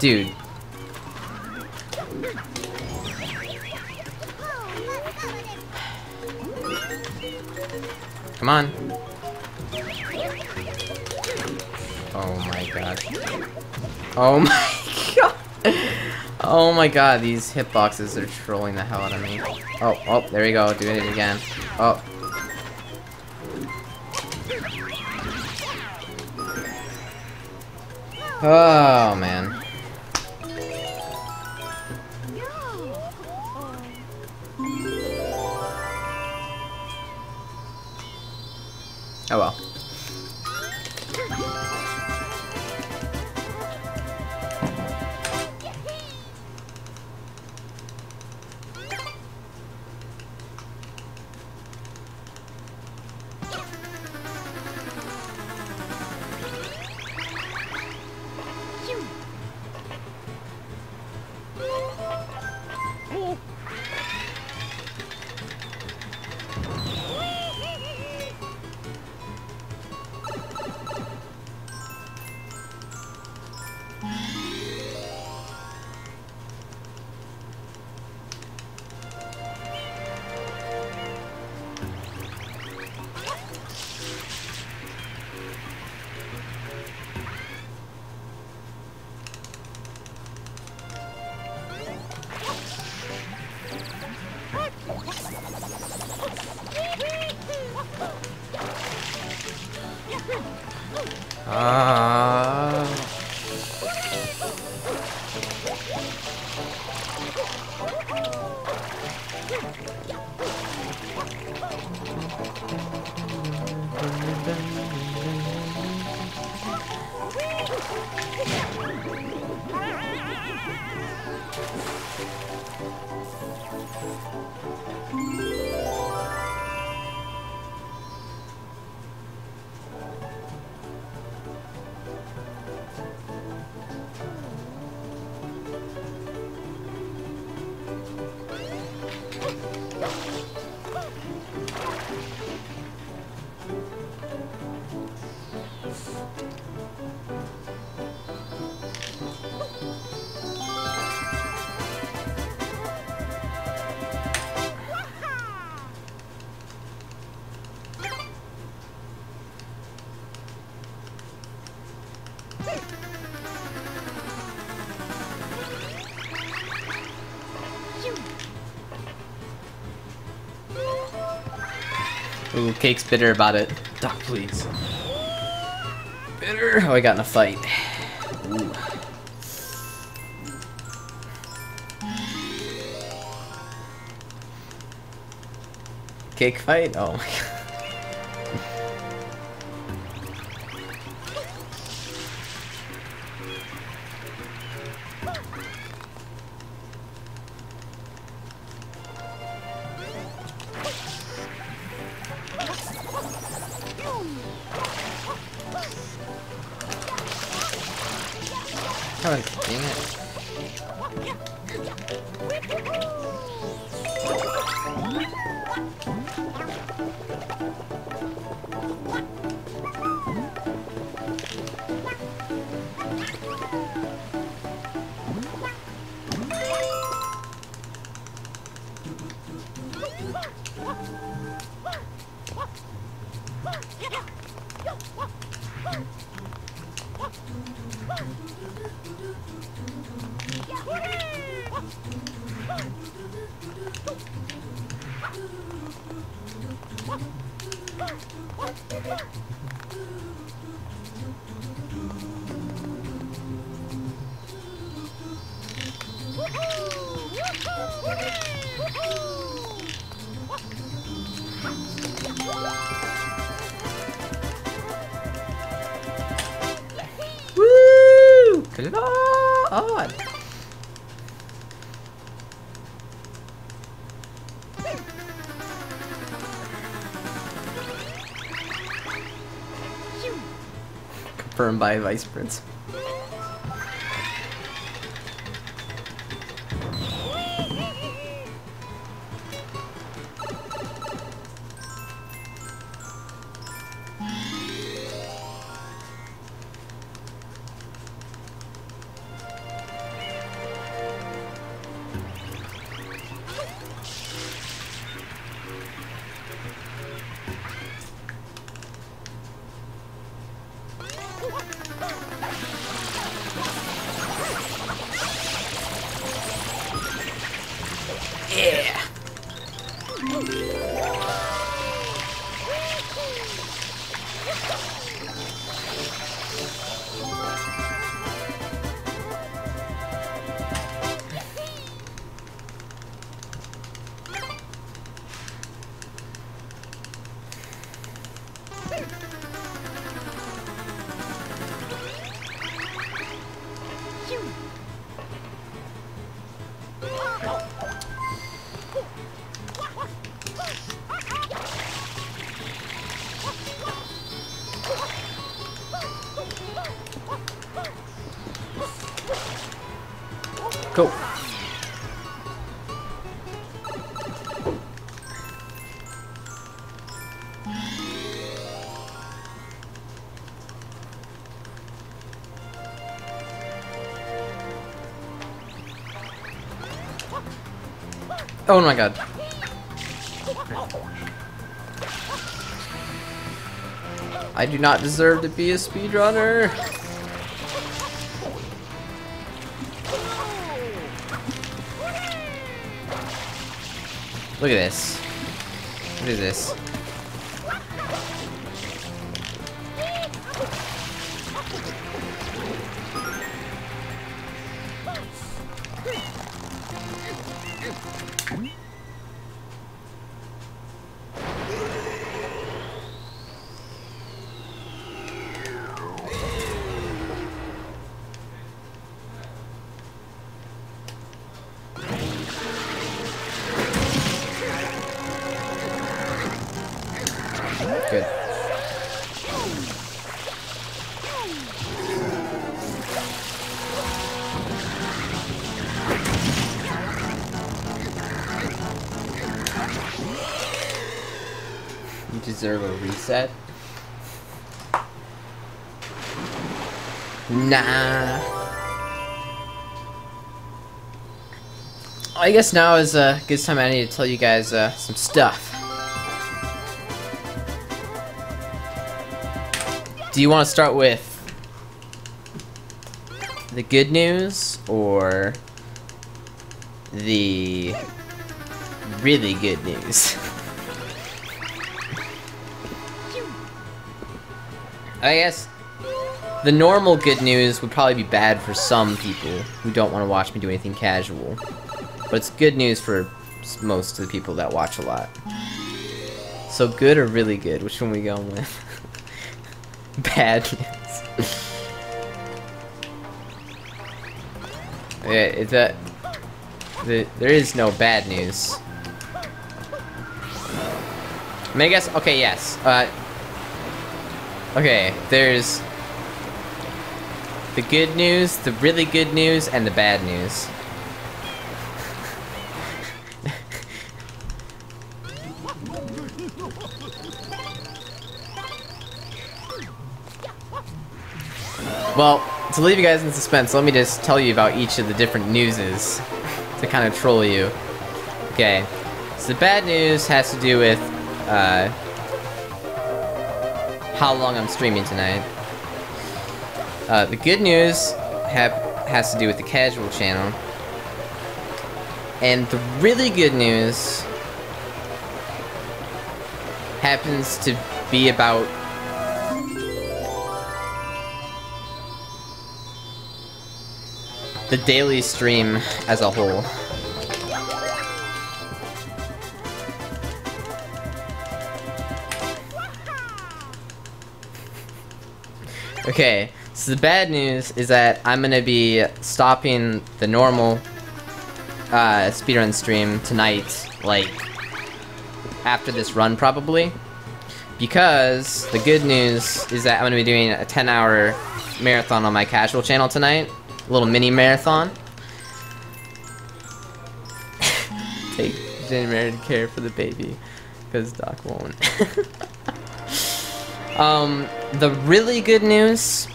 Dude. Come on. Oh my god. Oh my god. Oh my god, these hitboxes are trolling the hell out of me. Oh, oh, there we go, doing it again. Oh. Oh man. Oh well. Ooh, Cake's bitter about it. Doc, please. Bitter? Oh, I got in a fight. Ooh. Cake fight? Oh my god. Confirmed by Vice Prince. Oh my god. I do not deserve to be a speedrunner. Look at this. What is this? Deserve a reset? Nah. I guess now is a good time I need to tell you guys uh, some stuff. Do you want to start with the good news or the really good news? I guess the normal good news would probably be bad for some people who don't want to watch me do anything casual. But it's good news for most of the people that watch a lot. So good or really good? Which one are we going with? Bad news. Okay, is that, the, there is no bad news. I mean, I guess, okay, yes. Uh, Okay, there's the good news, the really good news, and the bad news. Well, to leave you guys in suspense, let me just tell you about each of the different newses to kind of troll you. Okay, so the bad news has to do with, uh... how long I'm streaming tonight. Uh, the good news have, has to do with the casual channel. And the really good news happens to be about the daily stream as a whole. Okay, so the bad news is that I'm gonna be stopping the normal uh, speedrun stream tonight, like, after this run probably, because the good news is that I'm gonna be doing a ten hour marathon on my casual channel tonight, a little mini marathon. Take January to care for the baby, because Doc won't. Um, the really good news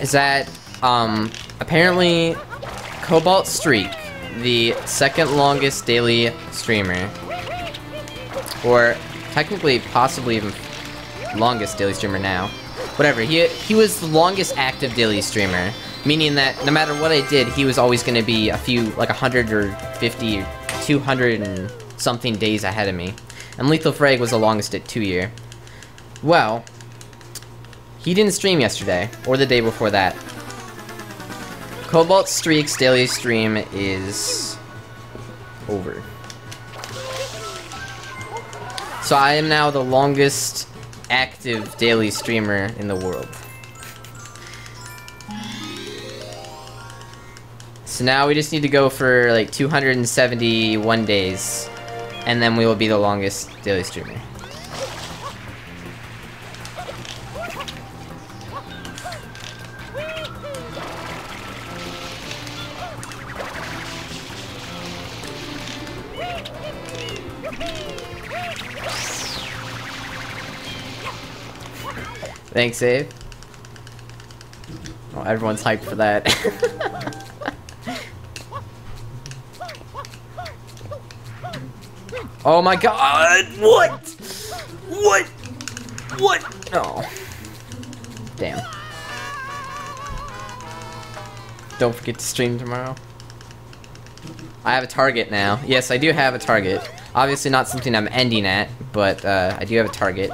is that, um, apparently Cobalt Streak, the second longest daily streamer, or technically possibly even longest daily streamer now, whatever, he, he was the longest active daily streamer, meaning that no matter what I did, he was always going to be a few, like a hundred or fifty, or two hundred and something days ahead of me. And Lethal Frag was the longest at two year. Well, he didn't stream yesterday, or the day before that. Cobalt Streak's daily stream is over. So I am now the longest active daily streamer in the world. So now we just need to go for like two hundred seventy-one days, and then we will be the longest daily streamer. Thanks, Abe. Oh, everyone's hyped for that. Oh my god! What? What? What? No. Damn. Don't forget to stream tomorrow. I have a target now. Yes, I do have a target. Obviously not something I'm ending at, but uh, I do have a target.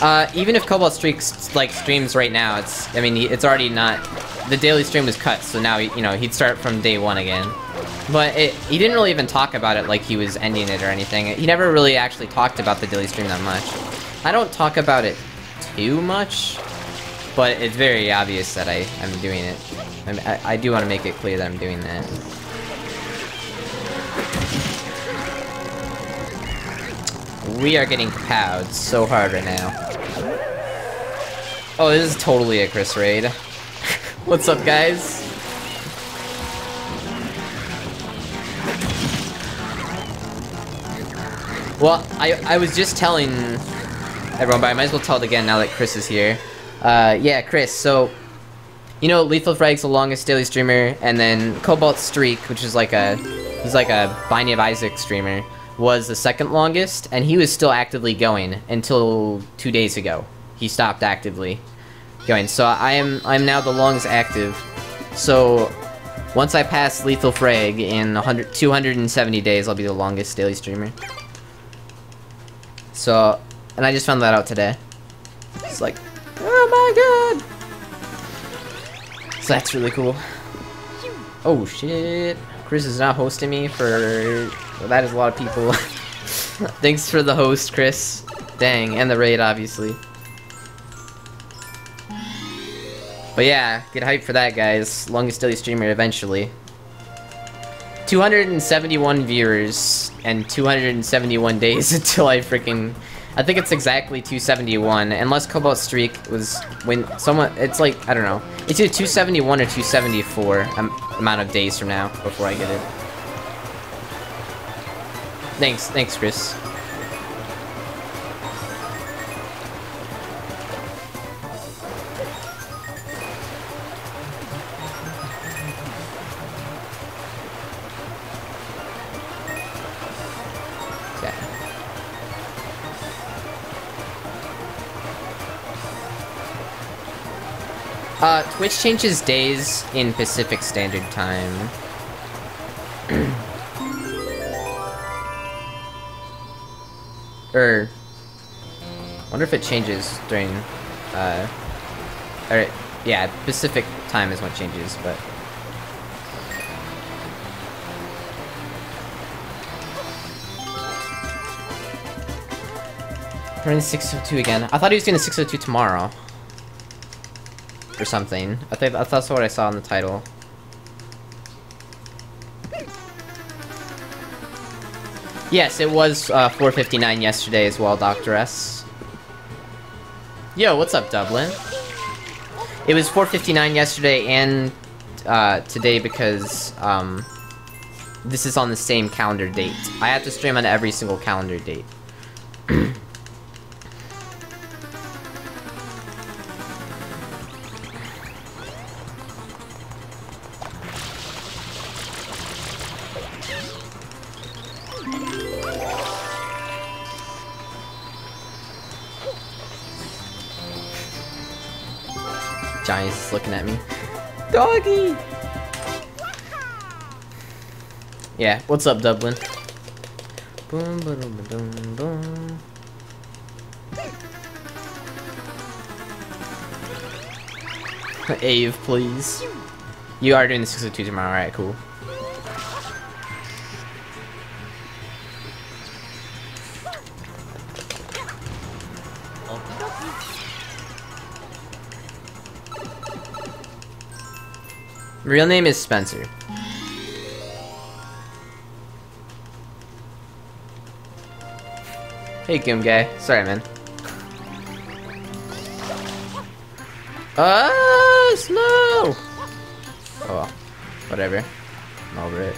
Uh, even if Cobalt Streak like streams right now, it's I mean it's already not the daily stream was cut, so now you know he'd start from day one again. But it, he didn't really even talk about it like he was ending it or anything. He never really actually talked about the daily stream that much. I don't talk about it too much, but it's very obvious that I I'm doing it. I'm, I I do want to make it clear that I'm doing that. We are getting powed so hard right now. Oh, this is totally a Chris raid. What's up, guys? Well, I, I was just telling everyone, but I might as well tell it again now that Chris is here. Uh, yeah, Chris, so, you know, Lethal Frag's the longest daily streamer, and then Cobalt Streak, which is like a, he's like a Binding of Isaac streamer, was the second longest, and he was still actively going until two days ago. He stopped actively going, so I am I'm now the longest active. So once I pass Lethal Frag in two hundred seventy days, I'll be the longest daily streamer. So, and I just found that out today. It's like, oh my god! So that's really cool. Oh shit! Chris is not hosting me for well, that is a lot of people. Thanks for the host, Chris. Dang, and the raid, obviously. But yeah, get hyped for that, guys. Longest daily streamer eventually. two hundred seventy-one viewers and two hundred seventy-one days until I freaking... I think it's exactly two seventy-one, unless Cobalt Streak was when someone... It's like, I don't know. It's either two seventy-one or two seventy-four um, amount of days from now before I get it. Thanks, thanks, Chris. Uh, Twitch changes days in Pacific Standard Time. er, wonder if it changes during. Uh, all right, Yeah, Pacific time is what changes, but... running six oh two again. I thought he was doing a six oh two tomorrow. Or something. I think that's also what I saw in the title. Yes, it was uh, four fifty-nine yesterday as well, Doctor S. Yo, what's up, Dublin? It was four fifty-nine yesterday and uh, today because um, this is on the same calendar date. I have to stream on every single calendar date. Johnny's just looking at me. Doggy! Yeah, what's up, Dublin? Boom, boom, boom, boom. Ave, please. You are doing the six oh two tomorrow, alright, cool. Real name is Spencer. Hey, Goom Guy. Sorry, man. Ah, uh, snow! Oh, well. Whatever. I'm over it.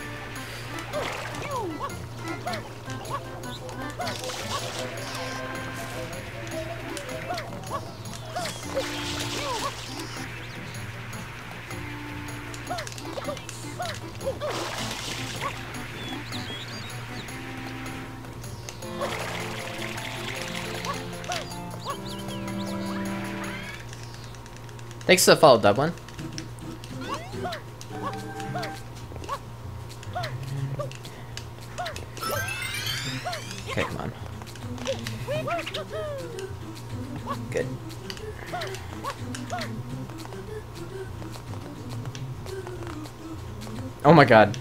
Thanks for the follow, Dublin. Okay, come on. Good. Oh my god.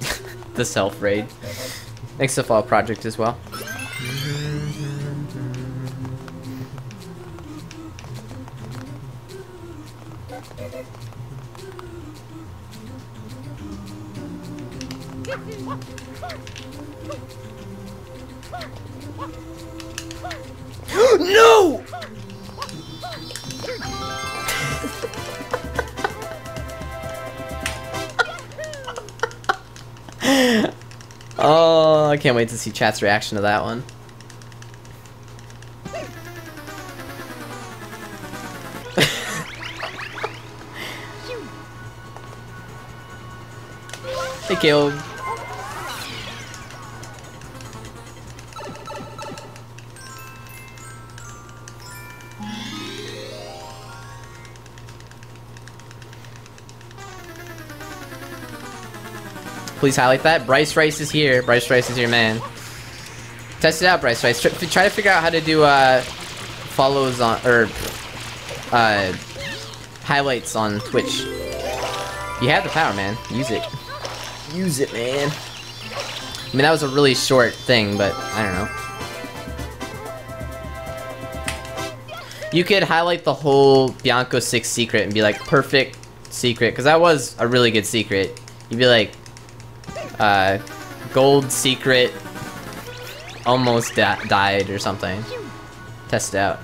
The self-raid. Thanks to Fall Project as well. No! Oh, I can't wait to see chat's reaction to that one. They killed. Please highlight that. Bryce Rice is here. Bryce Rice is your man. Test it out, Bryce Rice. Try, try to figure out how to do uh, follows on or uh, highlights on Twitch. You have the power, man. Use it. Use it, man. I mean, that was a really short thing, but I don't know. You could highlight the whole Bianco six secret and be like, perfect secret, because that was a really good secret. You'd be like, Uh, gold secret almost di died or something. Test it out.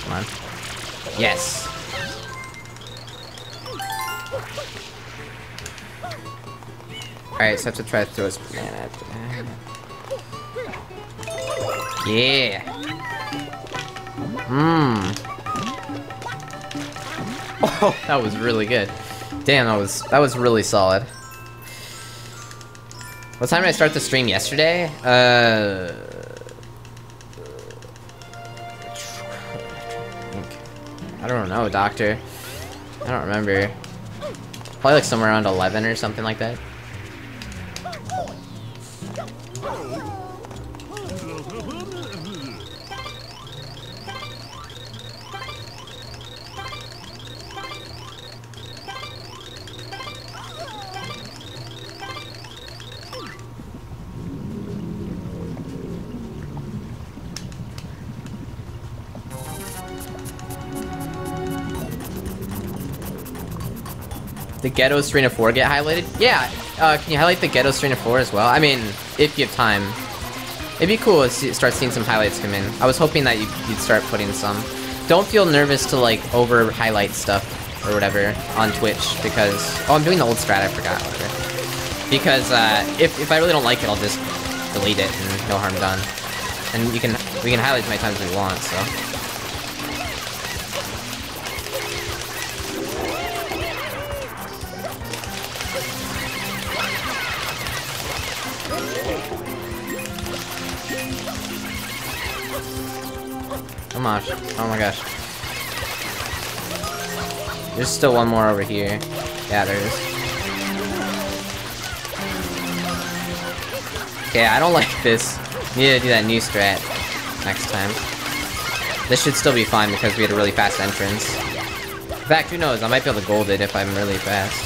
Come on. Yes. Alright, so I have to try to throw his banana at the... Yeah. Mmm. Oh, that was really good. Damn, that was that was really solid. What time did I start the stream yesterday? Uh, I don't know, Doctor. I don't remember. Probably like somewhere around eleven or something like that. The Ghetto Strain of four get highlighted? Yeah, uh, can you highlight the Ghetto Strain of four as well? I mean, if you have time. It'd be cool to see, start seeing some highlights come in. I was hoping that you'd, you'd start putting some. Don't feel nervous to like over highlight stuff or whatever on Twitch because... Oh, I'm doing the old strat, I forgot. Whatever. Because uh, if, if I really don't like it, I'll just delete it and no harm done. And you can we can highlight as many times as we want, so... Oh my gosh. There's still one more over here. Yeah, there is. Okay, I don't like this. We need to do that new strat next time. This should still be fine because we had a really fast entrance. In fact, who knows? I might be able to gold it if I'm really fast.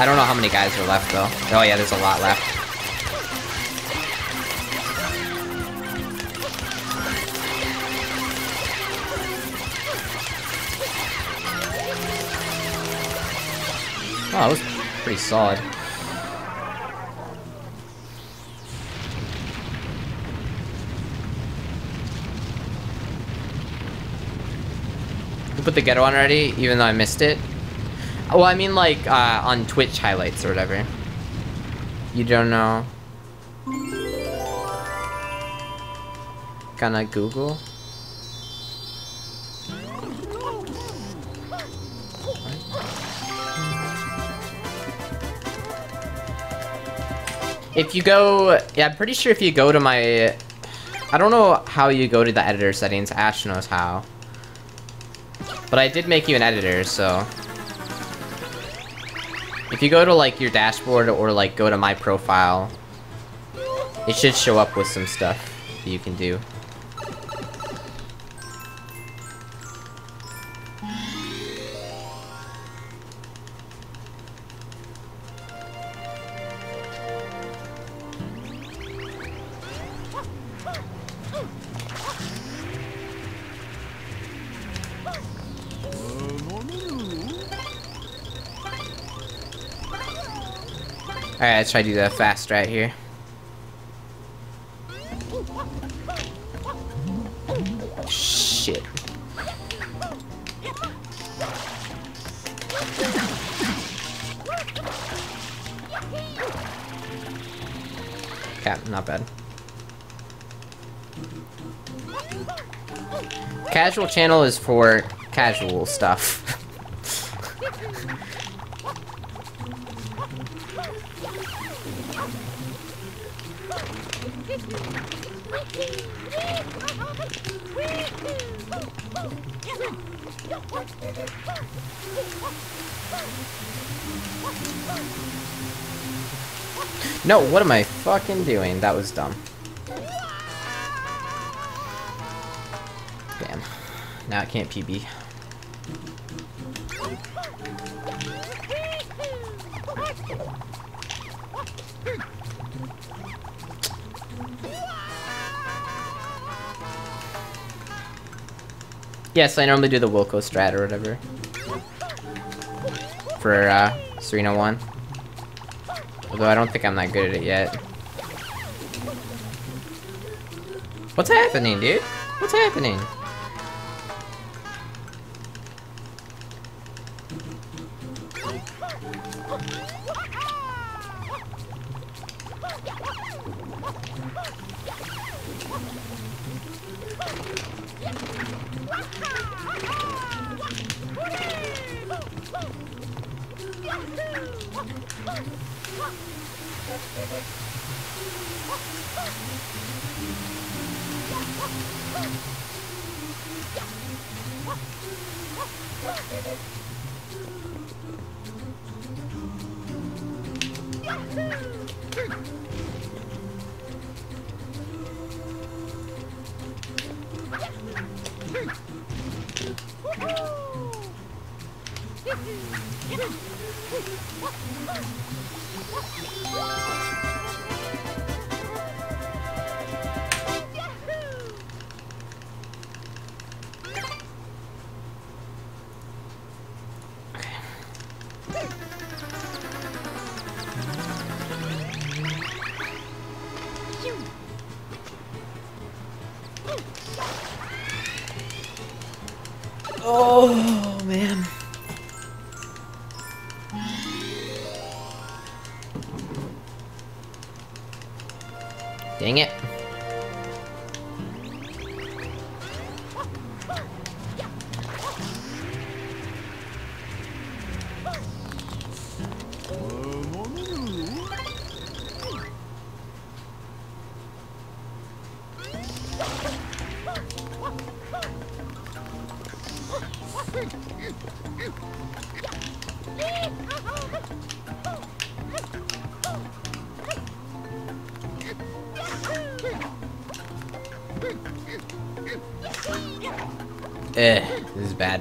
I don't know how many guys are left though. Oh yeah, there's a lot left. Oh, that was pretty solid. You put the ghetto on already, even though I missed it? Well, I mean like, uh, on Twitch highlights or whatever. You don't know. Gonna Google? If you go, yeah, I'm pretty sure if you go to my, I don't know how you go to the editor settings, Ash knows how. But I did make you an editor, so. If you go to like your dashboard or like go to my profile, it should show up with some stuff that you can do. Alright, let's try to do the fast strat here. Shit. Cap, not bad. Casual channel is for casual stuff. No, what am I fucking doing? That was dumb. Damn. Now I can't P B. Yes, I normally do the Wilco strat or whatever. For, uh, Serena one. Although I don't think I'm that good at it yet. What's happening, dude? What's happening? Oh, man. Dang it. Eh, this is bad.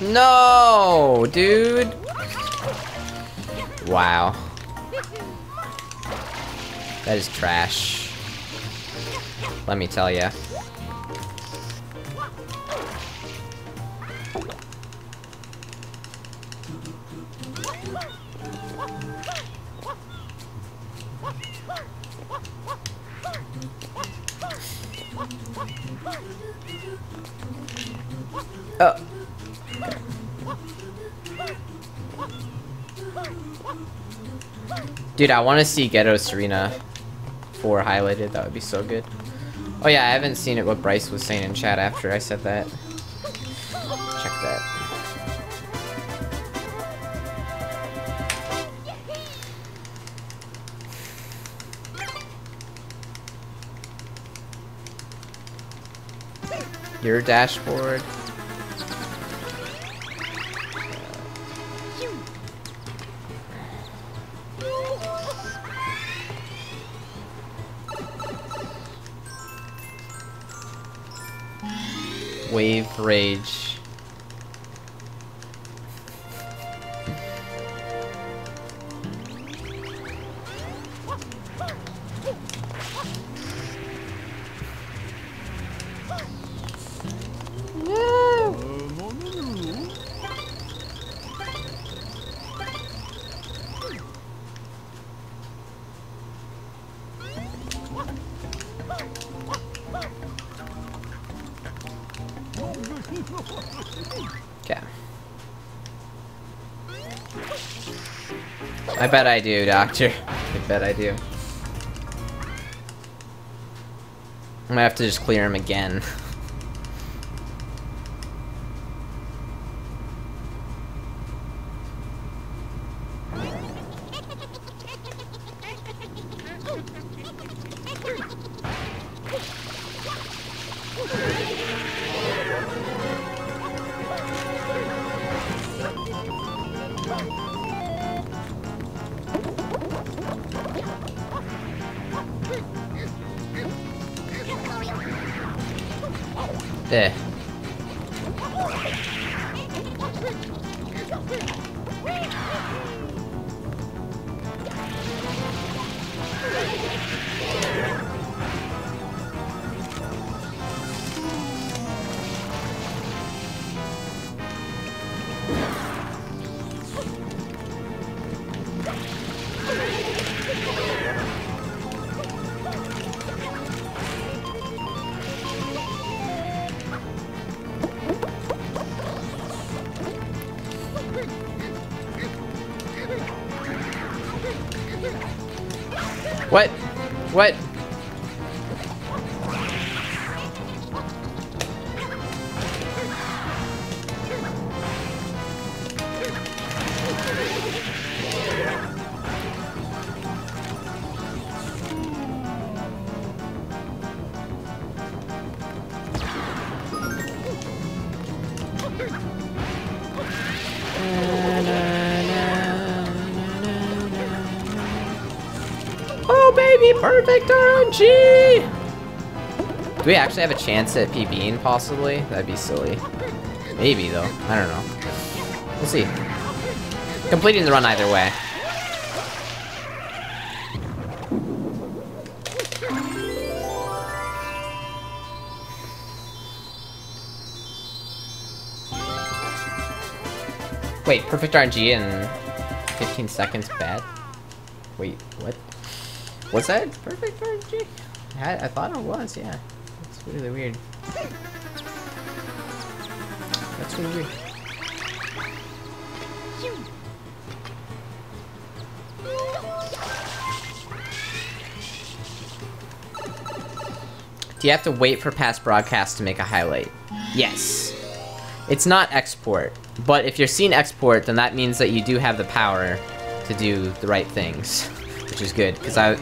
No, dude. Wow. That is trash. Let me tell ya. Oh. Dude, I want to see Ghetto Serena four highlighted. That would be so good. Oh yeah, I haven't seen it, what Bryce was saying in chat after I said that. Check that. Your dashboard. Wave rage. I bet I do, Doctor. I bet I do. I'm gonna have to just clear him again. There. What? What? Perfect R N G! Do we actually have a chance at PBing, possibly? That'd be silly. Maybe, though. I don't know. We'll see. Completing the run either way. Wait, perfect R N G in fifteen seconds bad? Wait, what? Was that perfect R N G? I, I thought it was, yeah. That's really weird. That's really weird. Do you have to wait for past broadcasts to make a highlight? Yes. It's not export, but if you're seeing export, then that means that you do have the power to do the right things, which is good, because I...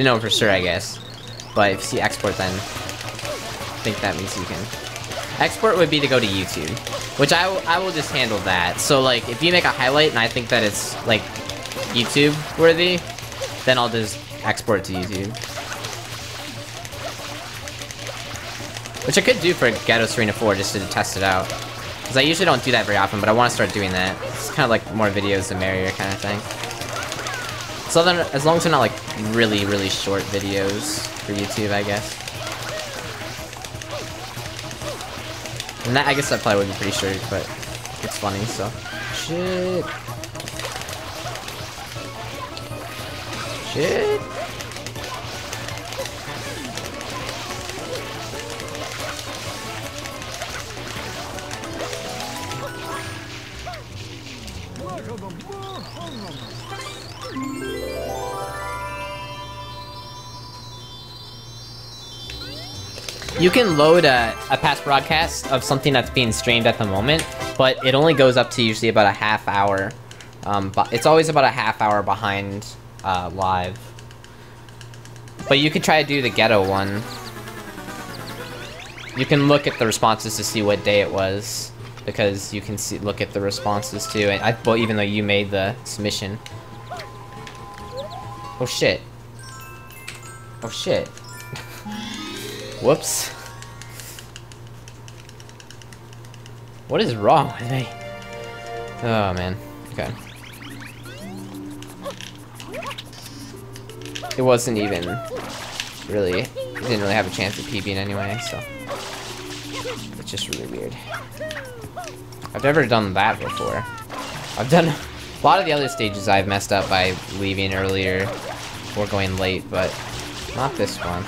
Didn't know for sure, I guess. But if you see export, then I think that means you can. Export would be to go to YouTube, which I, I will just handle that. So, like, if you make a highlight and I think that it's, like, YouTube worthy, then I'll just export to YouTube. Which I could do for Gadd Science four just to test it out. Because I usually don't do that very often, but I want to start doing that. It's kind of like more videos the merrier kind of thing. So then, as long as they're not like really, really short videos for YouTube, I guess. And that, I guess that probably would be pretty short, but it's funny, so. Shit. Shit. You can load a, a past broadcast of something that's being streamed at the moment, but it only goes up to usually about a half hour. Um, but it's always about a half hour behind uh, live. But you could try to do the ghetto one. You can look at the responses to see what day it was, because you can see look at the responses too. And I, well, even though you made the submission. Oh shit. Oh shit. Whoops. What is wrong with me? Oh man. Okay. It wasn't even really, it didn't really have a chance at PBing anyway, so. It's just really weird. I've never done that before. I've done a lot of the other stages I've messed up by leaving earlier or going late, but not this one.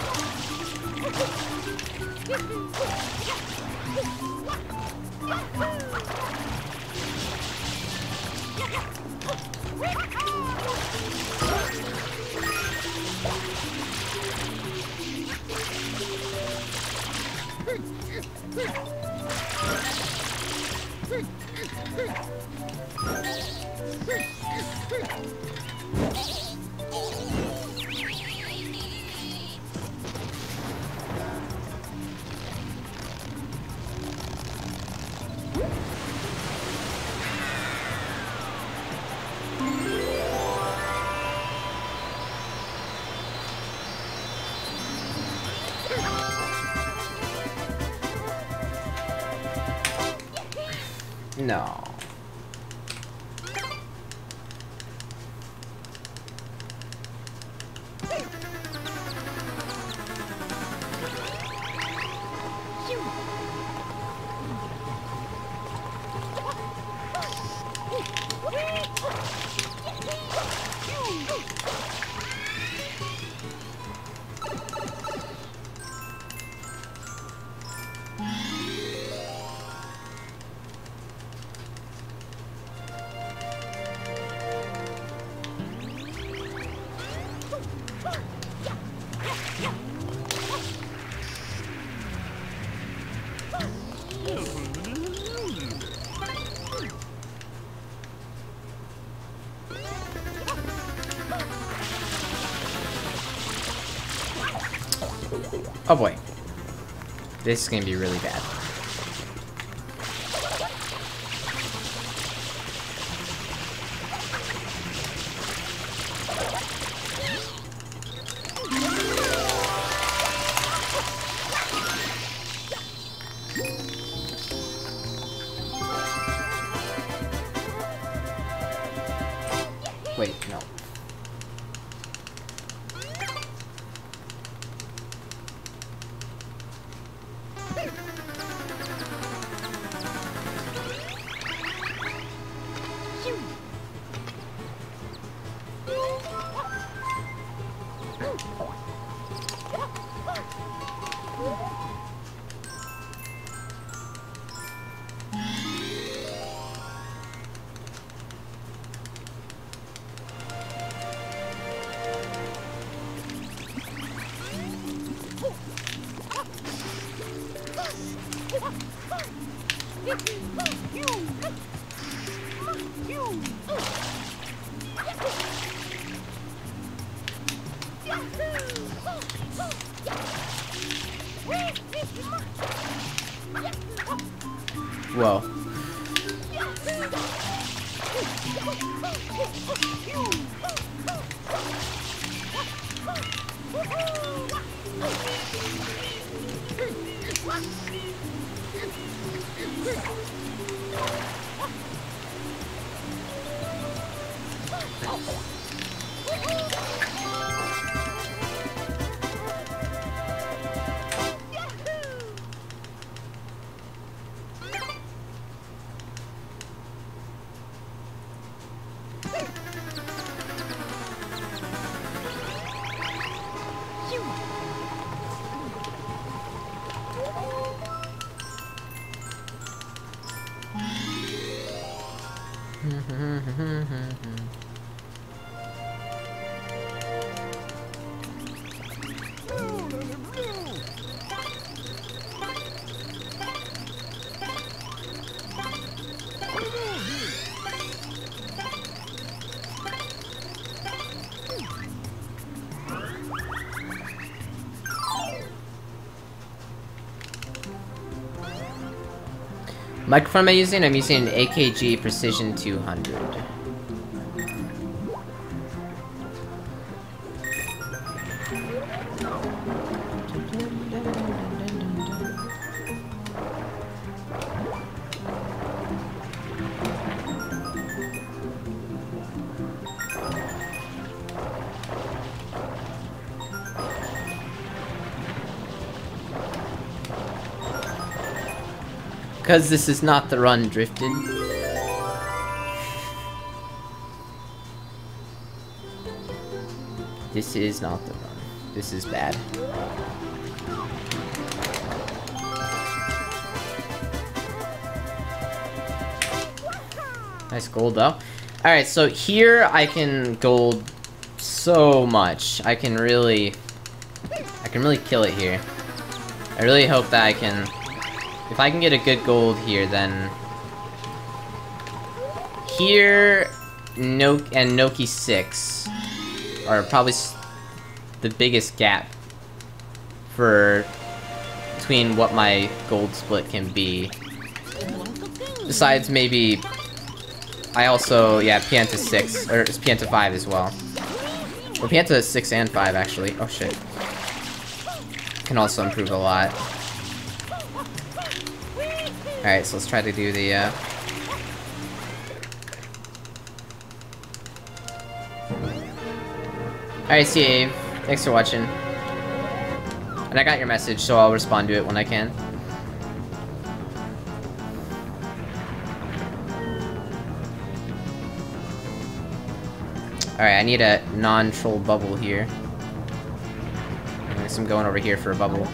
No. Oh boy. This is gonna be really bad. Wait, no. Whoa. Microphone am I using? I'm using an A K G Precision two hundred. Because this is not the run drifted. This is not the run. This is bad. Nice gold though. Alright, so here I can gold so much. I can really... I can really kill it here. I really hope that I can... If I can get a good gold here, then... Here... No- and Noki six are probably s the biggest gap for... between what my gold split can be. Besides maybe... I also, yeah, Pianta six, or Pianta five as well. Or Pianta six and five, actually. Oh shit. Can also improve a lot. Alright, so let's try to do the, uh... Alright, see you, Abe. Thanks for watching. And I got your message, so I'll respond to it when I can. Alright, I need a non-troll bubble here. I guess I'm going over here for a bubble.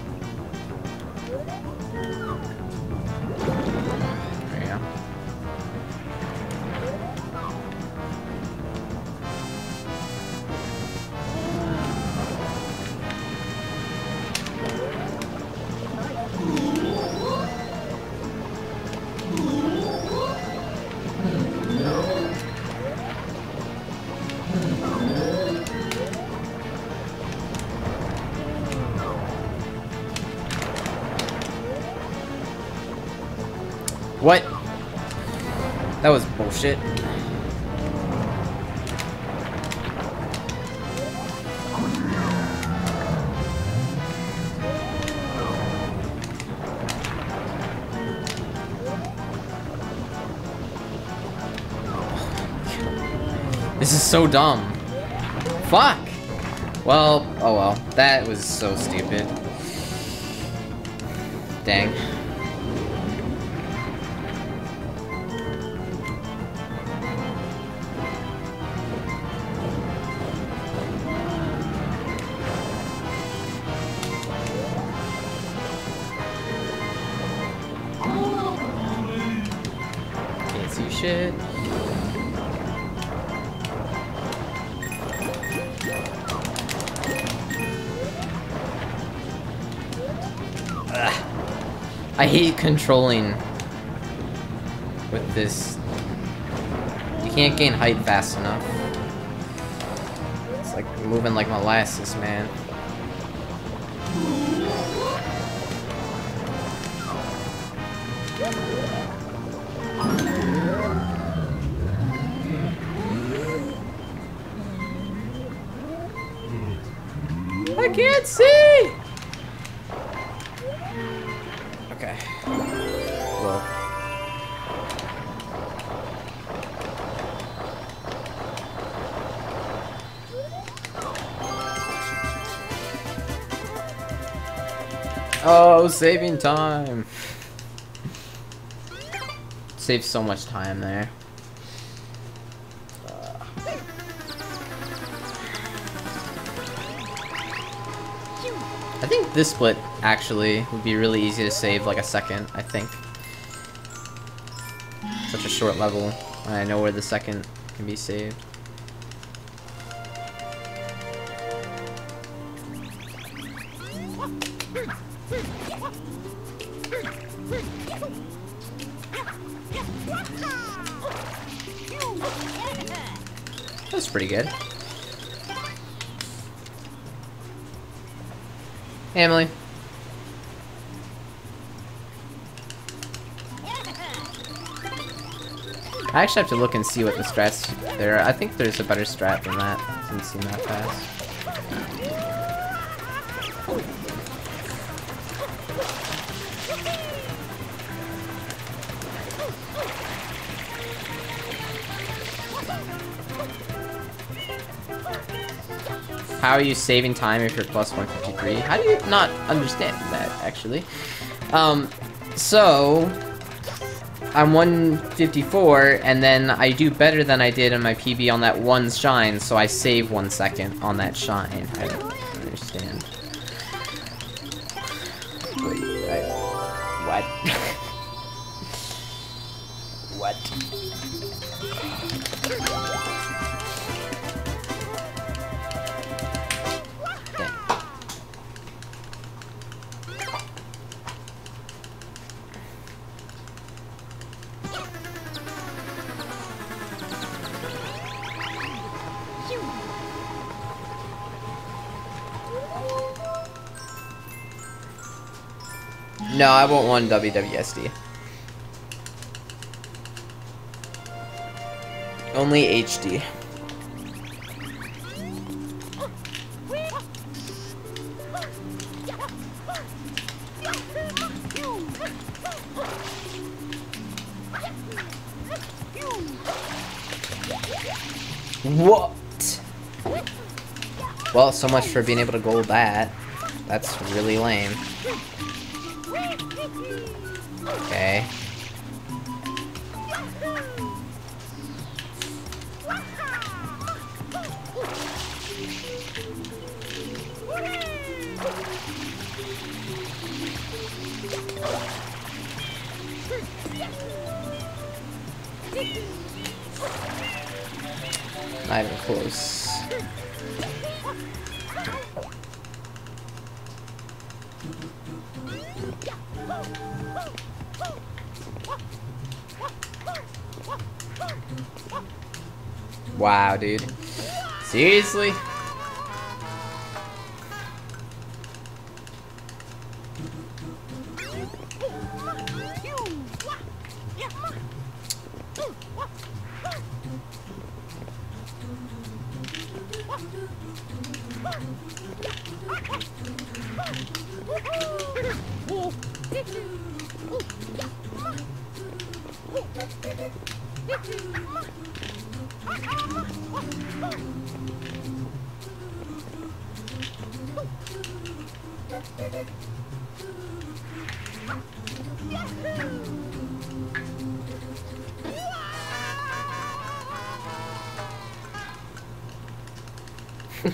That was bullshit. This is so dumb. Fuck! Well, oh well. That was so stupid. Dang. Can't see shit. I hate controlling with this. You can't gain height fast enough. It's like moving like molasses, man. I can't see! Okay. Well. Oh, saving time. Saves so much time there. I think this split, actually, would be really easy to save, like, a second, I think. Such a short level, and I know where the second can be saved. That's pretty good. Hey, Emily. I actually have to look and see what the strats there are. I think there's a better strat than that. It doesn't seem that fast. How are you saving time if you're plus one fifty-three? How do you not understand that, actually? Um, so, I'm one fifty-four, and then I do better than I did in my P B on that one shine, so I save one second on that shine. I don't understand. Wait, I... What? What? No, I want one W W S D. Only H D. What? Well, so much for being able to gold that. That's really lame. Okay. Not even close. Wow, dude. Seriously?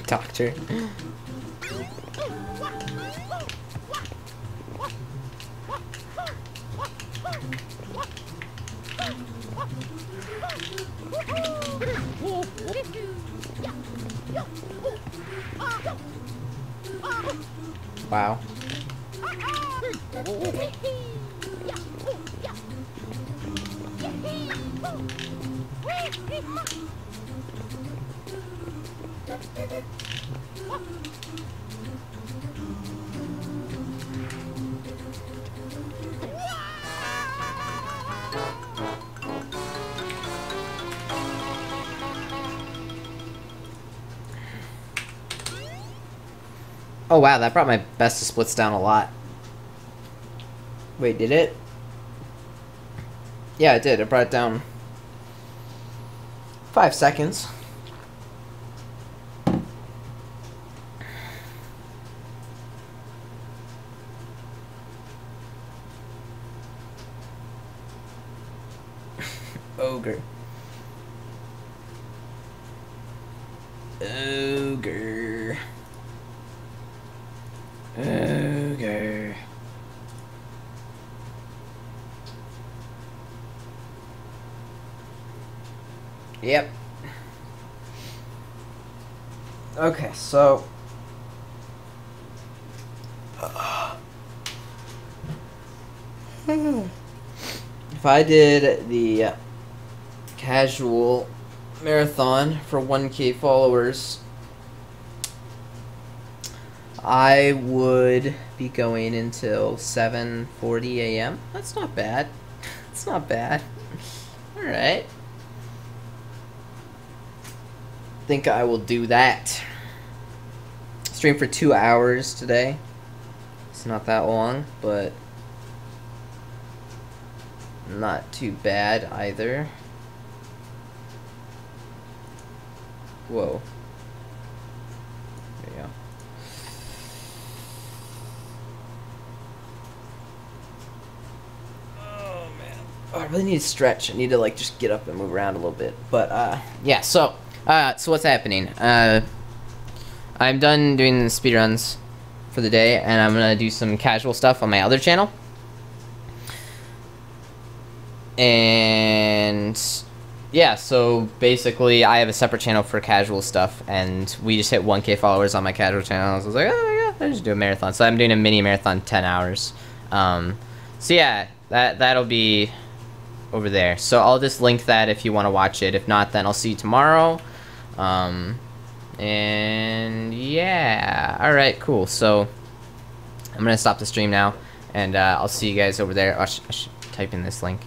Doctor. Wow. Oh wow, that brought my best of splits down a lot. Wait, did it? Yeah, it did. It brought it down five seconds. Ogre. Ogre. Okay. Yep. Okay, so if I did the casual marathon for one K followers, I would be going until seven forty A M That's not bad. That's not bad. Alright. Think I will do that. Stream for two hours today. It's not that long, but not too bad either. Whoa. There you go. Oh, I really need to stretch. I need to like just get up and move around a little bit. But uh, yeah. So, uh, so what's happening? Uh, I'm done doing the speed runs for the day, and I'm gonna do some casual stuff on my other channel. And yeah, so basically, I have a separate channel for casual stuff, and we just hit one K followers on my casual channel. So I was like, oh my god, I just do a marathon. So I'm doing a mini marathon, ten hours. Um, so yeah, that that'll be over there, so I'll just link that if you want to watch it. If not, then I'll see you tomorrow. Um, and yeah, all right, cool. So I'm gonna stop the stream now, and uh, I'll see you guys over there. I should, I should type in this link.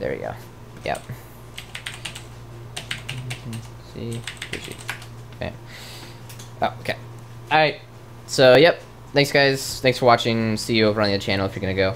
There we go. Yep. See. Okay. Oh, okay. All right. So yep. Thanks, guys. Thanks for watching. See you over on the other channel if you're gonna go.